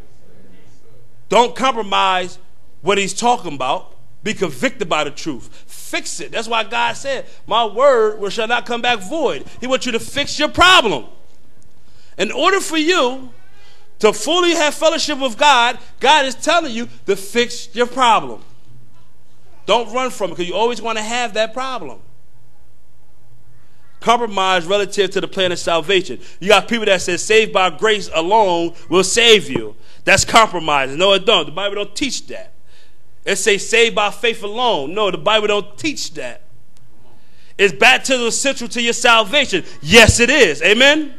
Don't compromise what he's talking about. Be convicted by the truth. Fix it. That's why God said, my word shall not come back void. He wants you to fix your problem. In order for you to fully have fellowship with God, God is telling you to fix your problem. Don't run from it, because you always want to have that problem. Compromise relative to the plan of salvation. You got people that say saved by grace alone will save you. That's compromising. No, it don't. The Bible don't teach that. It says saved by faith alone. No, the Bible don't teach that. Is baptism essential to your salvation? Yes, it is. Amen? Amen.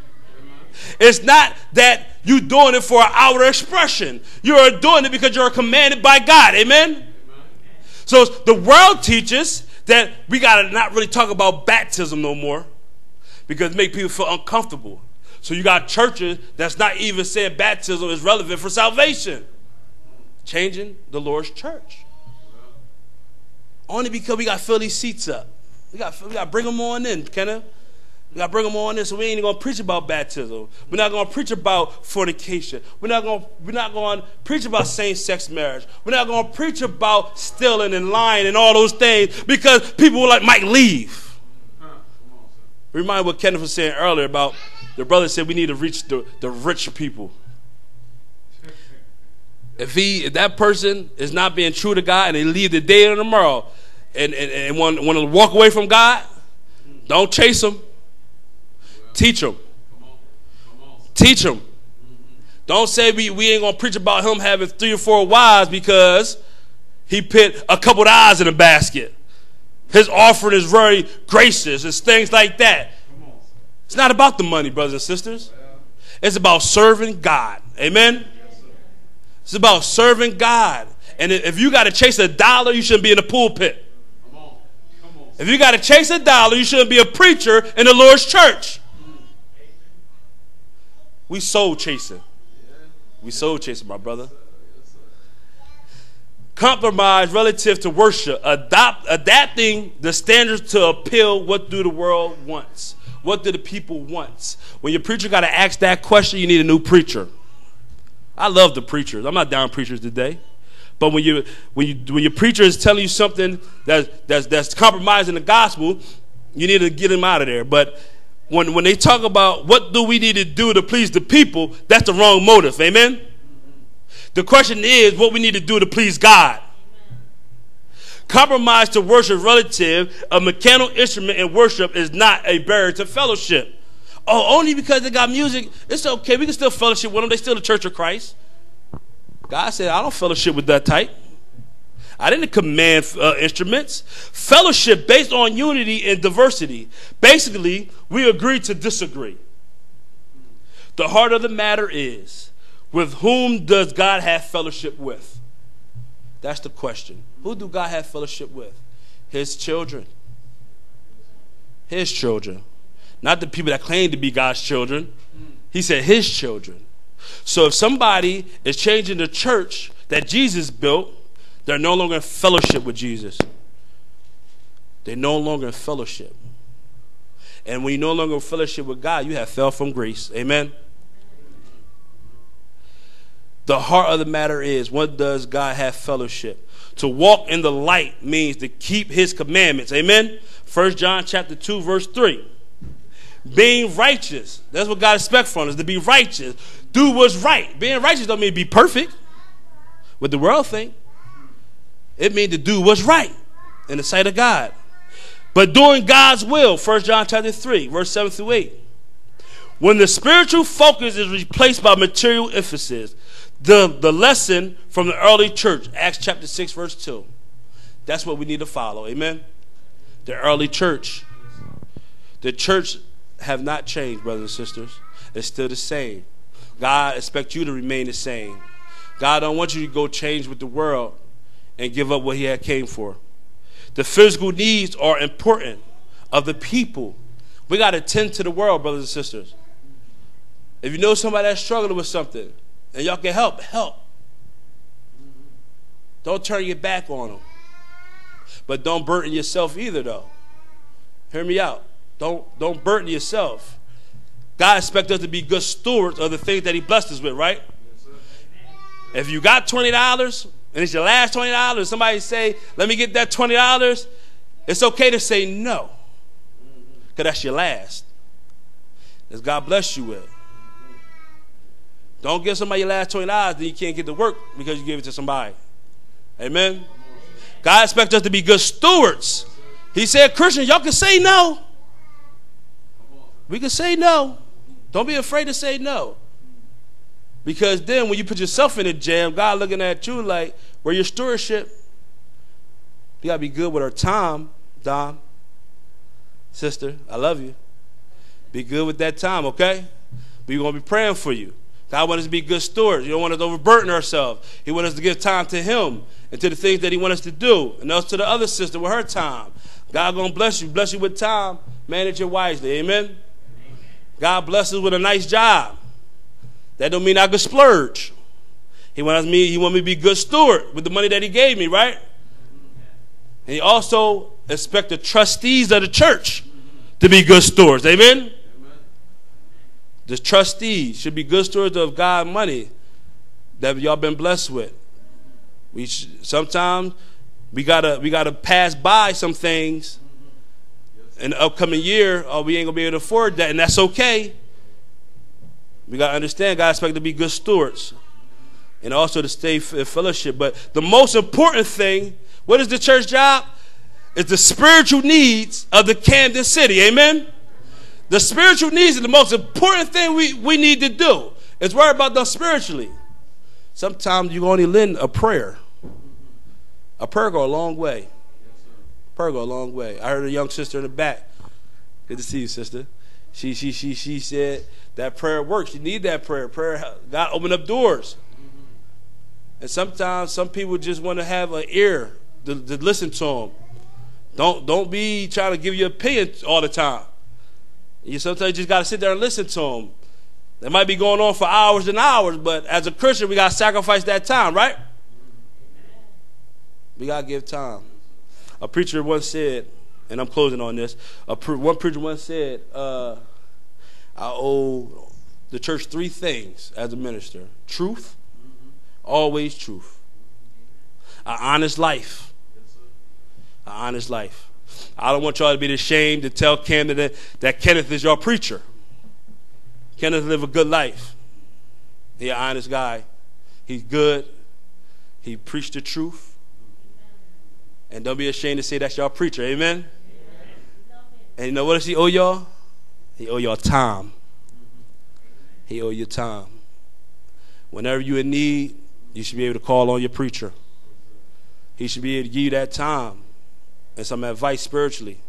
It's not that you're doing it for an outward expression. You're doing it because you're commanded by God. Amen? Amen. So the world teaches that we got to not really talk about baptism no more because it makes people feel uncomfortable. So you got churches that's not even saying baptism is relevant for salvation. Changing the Lord's church. Only because we got to fill these seats up. We got to bring them on in, Kenneth. We got to bring them on in, so we ain't going to preach about baptism. We're not going to preach about fornication. We're not going to preach about same-sex marriage. We're not going to preach about stealing and lying and all those things because people like might leave. Remind what Kenneth was saying earlier about the brother said we need to reach the rich people. If that person is not being true to God and they leave the day and tomorrow and want to walk away from God, don't chase them. Teach them. Teach them. Don't say we ain't going to preach about him having 3 or 4 wives because he put a couple of eyes in a basket. His offering is very gracious. It's things like that. It's not about the money, brothers and sisters. It's about serving God. Amen? It's about serving God. And if you got to chase a dollar, you shouldn't be in the pulpit. If you got to chase a dollar, you shouldn't be a preacher in the Lord's church. We soul chasing. We soul chasing, my brother. Compromise relative to worship. Adapting the standards to appeal what do the world wants. What do the people want? When your preacher got to ask that question, you need a new preacher. I love the preachers. I'm not down preachers today. But when your preacher is telling you something that's compromising the gospel, you need to get him out of there. But when they talk about what do we need to do to please the people, that's the wrong motive. Amen? The question is what we need to do to please God. Compromise to worship relative, a mechanical instrument in worship is not a barrier to fellowship. Oh, only because they got music, it's okay. We can still fellowship with them. They still the Church of Christ. God said, I don't fellowship with that type. I didn't command instruments. Fellowship based on unity and diversity. Basically, we agree to disagree. The heart of the matter is, with whom does God have fellowship with? That's the question. Who do God have fellowship with? His children. His children. Not the people that claim to be God's children. He said his children. So if somebody is changing the church that Jesus built, they're no longer in fellowship with Jesus. They're no longer in fellowship. And when you're no longer in fellowship with God, you have fell from grace. Amen? The heart of the matter is, what does God have fellowship? To walk in the light means to keep his commandments. Amen? 1 John chapter 2, verse 3. Being righteous. That's what God expects from us, to be righteous. Do what's right. Being righteous don't mean be perfect. What the world think. It means to do what's right in the sight of God. But doing God's will, 1 John chapter 3, verse 7 through 8. When the spiritual focus is replaced by material emphasis, the lesson from the early church, Acts chapter 6, verse 2. That's what we need to follow. Amen? The early church. The church have not changed, brothers and sisters. It's still the same. God expects you to remain the same. God don't want you to go change with the world and give up what he had came for. The physical needs are important of the people. We got to tend to the world, brothers and sisters. If you know somebody that's struggling with something and y'all can help, help. Don't turn your back on them. But don't burden yourself either, though. Hear me out. Don't burden yourself. God expects us to be good stewards of the things that he blessed us with, right? Yes, sir. If you got $20 and it's your last $20, somebody say, let me get that $20, it's okay to say no, because that's your last. That's God bless you with. Don't give somebody your last $20, then you can't get to work because you gave it to somebody. Amen? God expects us to be good stewards. He said, Christians, y'all can say no. We can say no. Don't be afraid to say no. Because then when you put yourself in a jam, God looking at you like, where your stewardship? You got to be good with our time, Dom. Sister, I love you. Be good with that time, okay? We're going to be praying for you. God wants us to be good stewards. He don't want us to overburden ourselves. He wants us to give time to him and to the things that he wants us to do. And also to the other sister with her time. God going to bless you with time. Manage it wisely, amen? God bless us with a nice job. That don't mean I could splurge. He wants me to be good steward with the money that he gave me, right? And he also expects the trustees of the church to be good stewards, amen? The trustees should be good stewards of God's money that y'all been blessed with. Sometimes we gotta pass by some things in the upcoming year. Oh, we ain't gonna be able to afford that, and that's okay. We gotta understand God expects to be good stewards, and also to stay in fellowship. But the most important thing, what is the church job? It's the spiritual needs of the Camden City. Amen. The spiritual needs are the most important thing we need to do. It's worry about them spiritually. Sometimes you only lend a prayer. A prayer go a long way. A prayer go a long way. I heard a young sister in the back. Good to see you, sister. She said that prayer works. You need that prayer. Prayer, God opened up doors. And sometimes some people just want to have an ear to listen to them. Don't be trying to give your opinion all the time. You sometimes just got to sit there and listen to them. They might be going on for hours and hours, but as a Christian, we got to sacrifice that time, right? We got to give time. A preacher once said, and I'm closing on this, one preacher once said, I owe the church three things as a minister. Truth, always truth. An honest life. An honest life. I don't want y'all to be ashamed to tell Camden that Kenneth is your preacher. Kenneth live a good life. He's an honest guy. He's good. He preached the truth. And don't be ashamed to say that's your preacher. Amen? Amen. And you know what does he owe y'all? He owe y'all time. He owe you time. Whenever you're in need, you should be able to call on your preacher. He should be able to give you that time and some advice spiritually.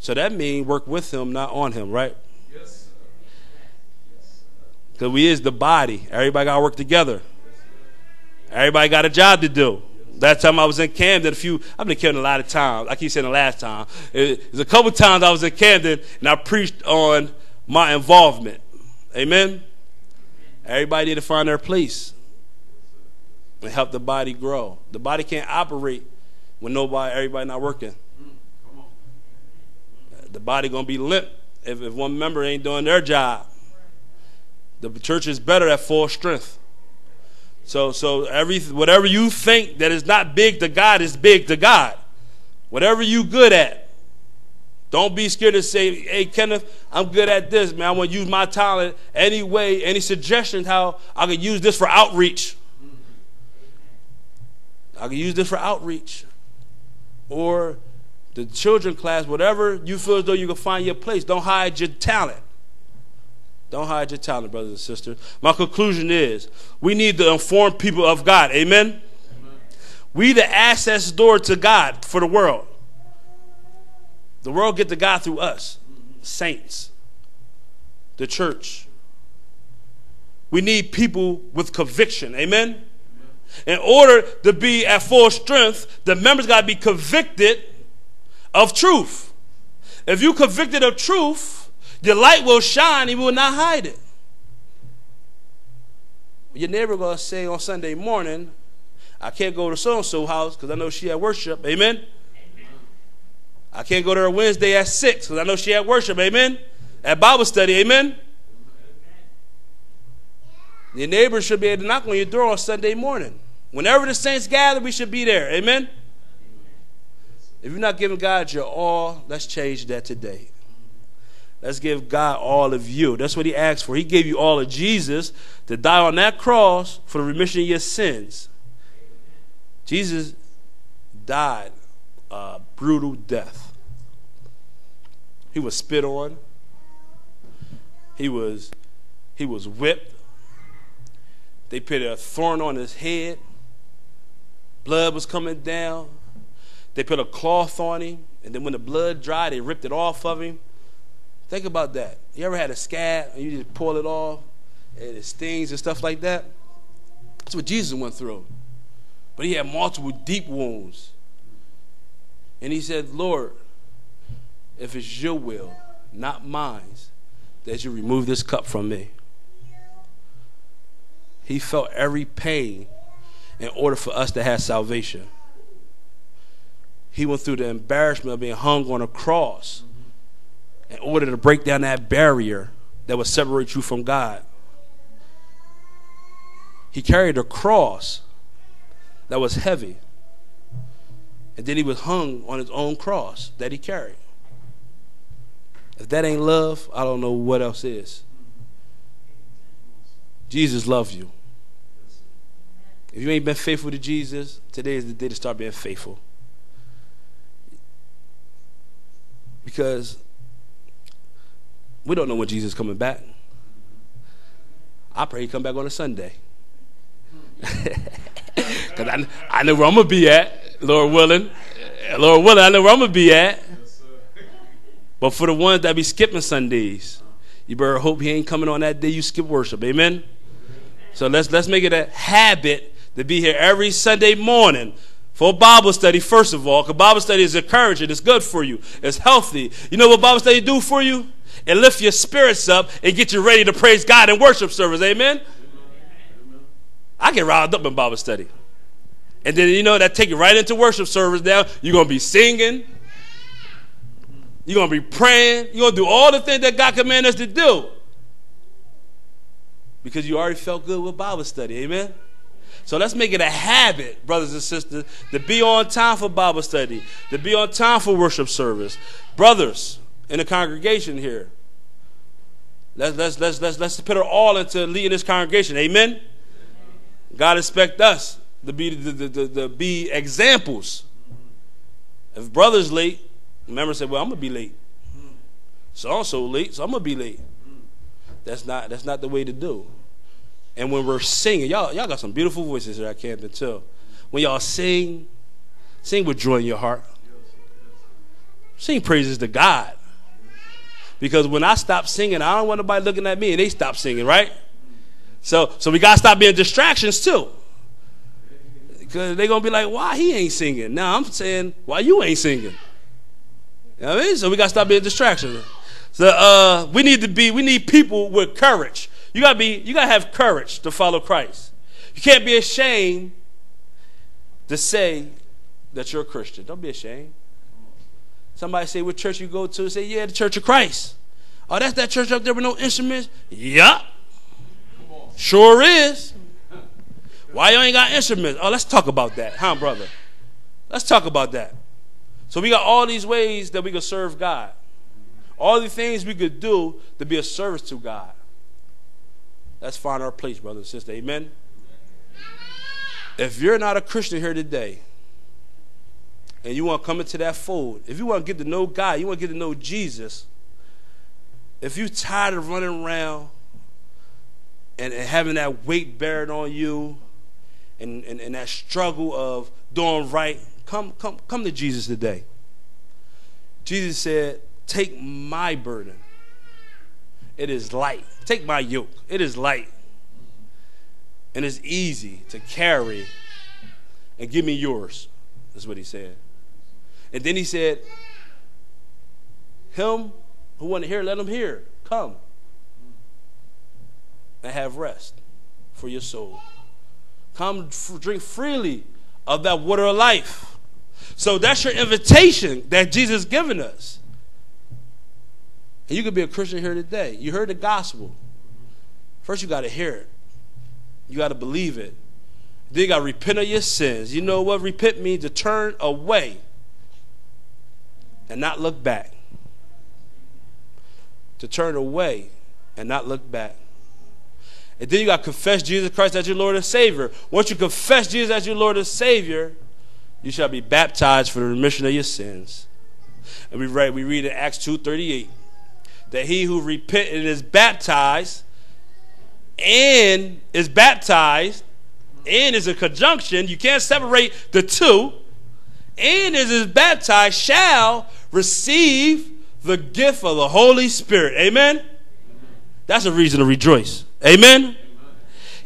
So that means work with him, not on him, right? Yes. Because we is the body. Everybody got to work together. Everybody got a job to do. That time I was in Camden, I've been in Camden a lot of times. I keep saying the last time. There's a couple times I was in Camden and I preached on my involvement. Amen? Everybody need to find their place and help the body grow. The body can't operate when everybody not working. The body going to be limp if one member ain't doing their job. The church is better at full strength. So whatever you think that is not big to God is big to God. Whatever you good at, don't be scared to say, hey, Kenneth, I'm good at this, man. I want to use my talent any way, any suggestions how I can use this for outreach. I can use this for outreach or the children class, whatever you feel as though you can find your place. Don't hide your talent. Don't hide your talent, brothers and sisters. My conclusion is we need to inform people of God. Amen? Amen. We the access door to God for the world. The world get to God through us, saints, the church. We need people with conviction. Amen? In order to be at full strength, the members got to be convicted of truth. If you're convicted of truth, your light will shine and you will not hide it. Your neighbor going to say on Sunday morning, I can't go to so-and-so house because I know she at worship. Amen? Amen. I can't go to her Wednesday at 6 because I know she at worship. Amen? At Bible study. Amen? Your neighbors should be able to knock on your door on Sunday morning. Whenever the saints gather, we should be there. Amen? If you're not giving God your all, let's change that today. Let's give God all of you. That's what he asked for. He gave you all of Jesus to die on that cross for the remission of your sins. Jesus died a brutal death. He was spit on. He was whipped. They put a thorn on his head. Blood was coming down. They put a cloth on him. And then when the blood dried, they ripped it off of him. Think about that. You ever had a scab and you just pull it off and it stings and stuff like that? That's what Jesus went through. But he had multiple deep wounds. And he said, Lord, if it's your will, not mine, that you remove this cup from me. He felt every pain in order for us to have salvation. He went through the embarrassment of being hung on a cross in order to break down that barrier that would separate you from God. He carried a cross that was heavy. And then he was hung on his own cross that he carried. If that ain't love, I don't know what else is. Jesus loves you. If you ain't been faithful to Jesus, today is the day to start being faithful. Because we don't know when Jesus is coming back. I pray he come back on a Sunday. Because I know where I'm going to be at, Lord willing. Lord willing, I know where I'm going to be at. But for the ones that be skipping Sundays, you better hope he ain't coming on that day you skip worship. Amen? So let's make it a habit to be here every Sunday morning for Bible study, first of all, because Bible study is encouraging. It's good for you. It's healthy. You know what Bible study do for you? It lift your spirits up and get you ready to praise God in worship service. Amen? I get riled up in Bible study. And then, you know, that take you right into worship service now. You're going to be singing. You're going to be praying. You're going to do all the things that God commanded us to do. Because you already felt good with Bible study. Amen? So let's make it a habit, brothers and sisters, to be on time for Bible study, to be on time for worship service. Brothers in the congregation here, let's put our all into leading this congregation. Amen? God expects us to be examples. If brother's late, remember, said, well, I'm going to be late. So I'm so late, so I'm going to be late. That's not the way to do. And when we're singing, y'all got some beautiful voices here, I can't tell. When y'all sing, sing with joy in your heart. Sing praises to God. Because when I stop singing, I don't want nobody looking at me and they stop singing, right? So we got to stop being distractions too. Because they're going to be like, why he ain't singing? Now I'm saying, why you ain't singing? You know what I mean? So we got to stop being distractions. So we need people with courage. You got to have courage to follow Christ. You can't be ashamed to say that you're a Christian. Don't be ashamed. Somebody say, what church you go to? Say, yeah, the Church of Christ. Oh, that's that church up there with no instruments? Yup. Sure is. Why you ain't got instruments? Oh, let's talk about that, huh, brother? Let's talk about that. So we got all these ways that we could serve God. All the things we could do to be a service to God. Let's find our place, brother and sister. Amen? If you're not a Christian here today, and you want to come into that fold, if you want to get to know God, you want to get to know Jesus, if you're tired of running around and having that weight bearing on you and that struggle of doing right, come to Jesus today. Jesus said, take my burden. It is light. Take my yoke. It is light. And it's easy to carry, and give me yours. That's what he said. And then he said, him who want to hear, let him hear. Come and have rest for your soul. Come drink freely of that water of life. So that's your invitation that Jesus has given us. And you could be a Christian here today. You heard the gospel. First, you got to hear it. You got to believe it. Then you got to repent of your sins. You know what repent means? To turn away and not look back. To turn away and not look back. And then you got to confess Jesus Christ as your Lord and Savior. Once you confess Jesus as your Lord and Savior, you shall be baptized for the remission of your sins. And we read in Acts 2:38 that he who repents and is baptized, and is a conjunction. You can't separate the two. And is baptized shall receive the gift of the Holy Spirit. Amen? Amen. That's a reason to rejoice. Amen? Amen.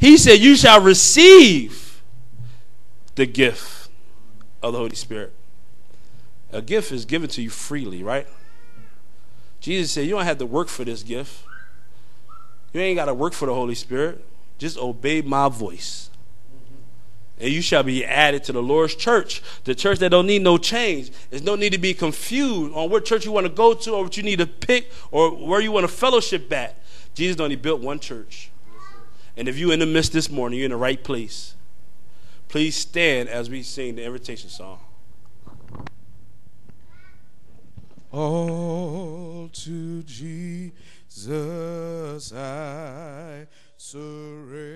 He said, you shall receive the gift of the Holy Spirit. A gift is given to you freely, right? Jesus said, you don't have to work for this gift. You ain't got to work for the Holy Spirit. Just obey my voice. And you shall be added to the Lord's church. The church that don't need no change. There's no need to be confused on what church you want to go to, or what you need to pick, or where you want to fellowship at. Jesus only built one church. And if you're in the midst this morning, you're in the right place. Please stand as we sing the invitation song. All to Jesus I surrender.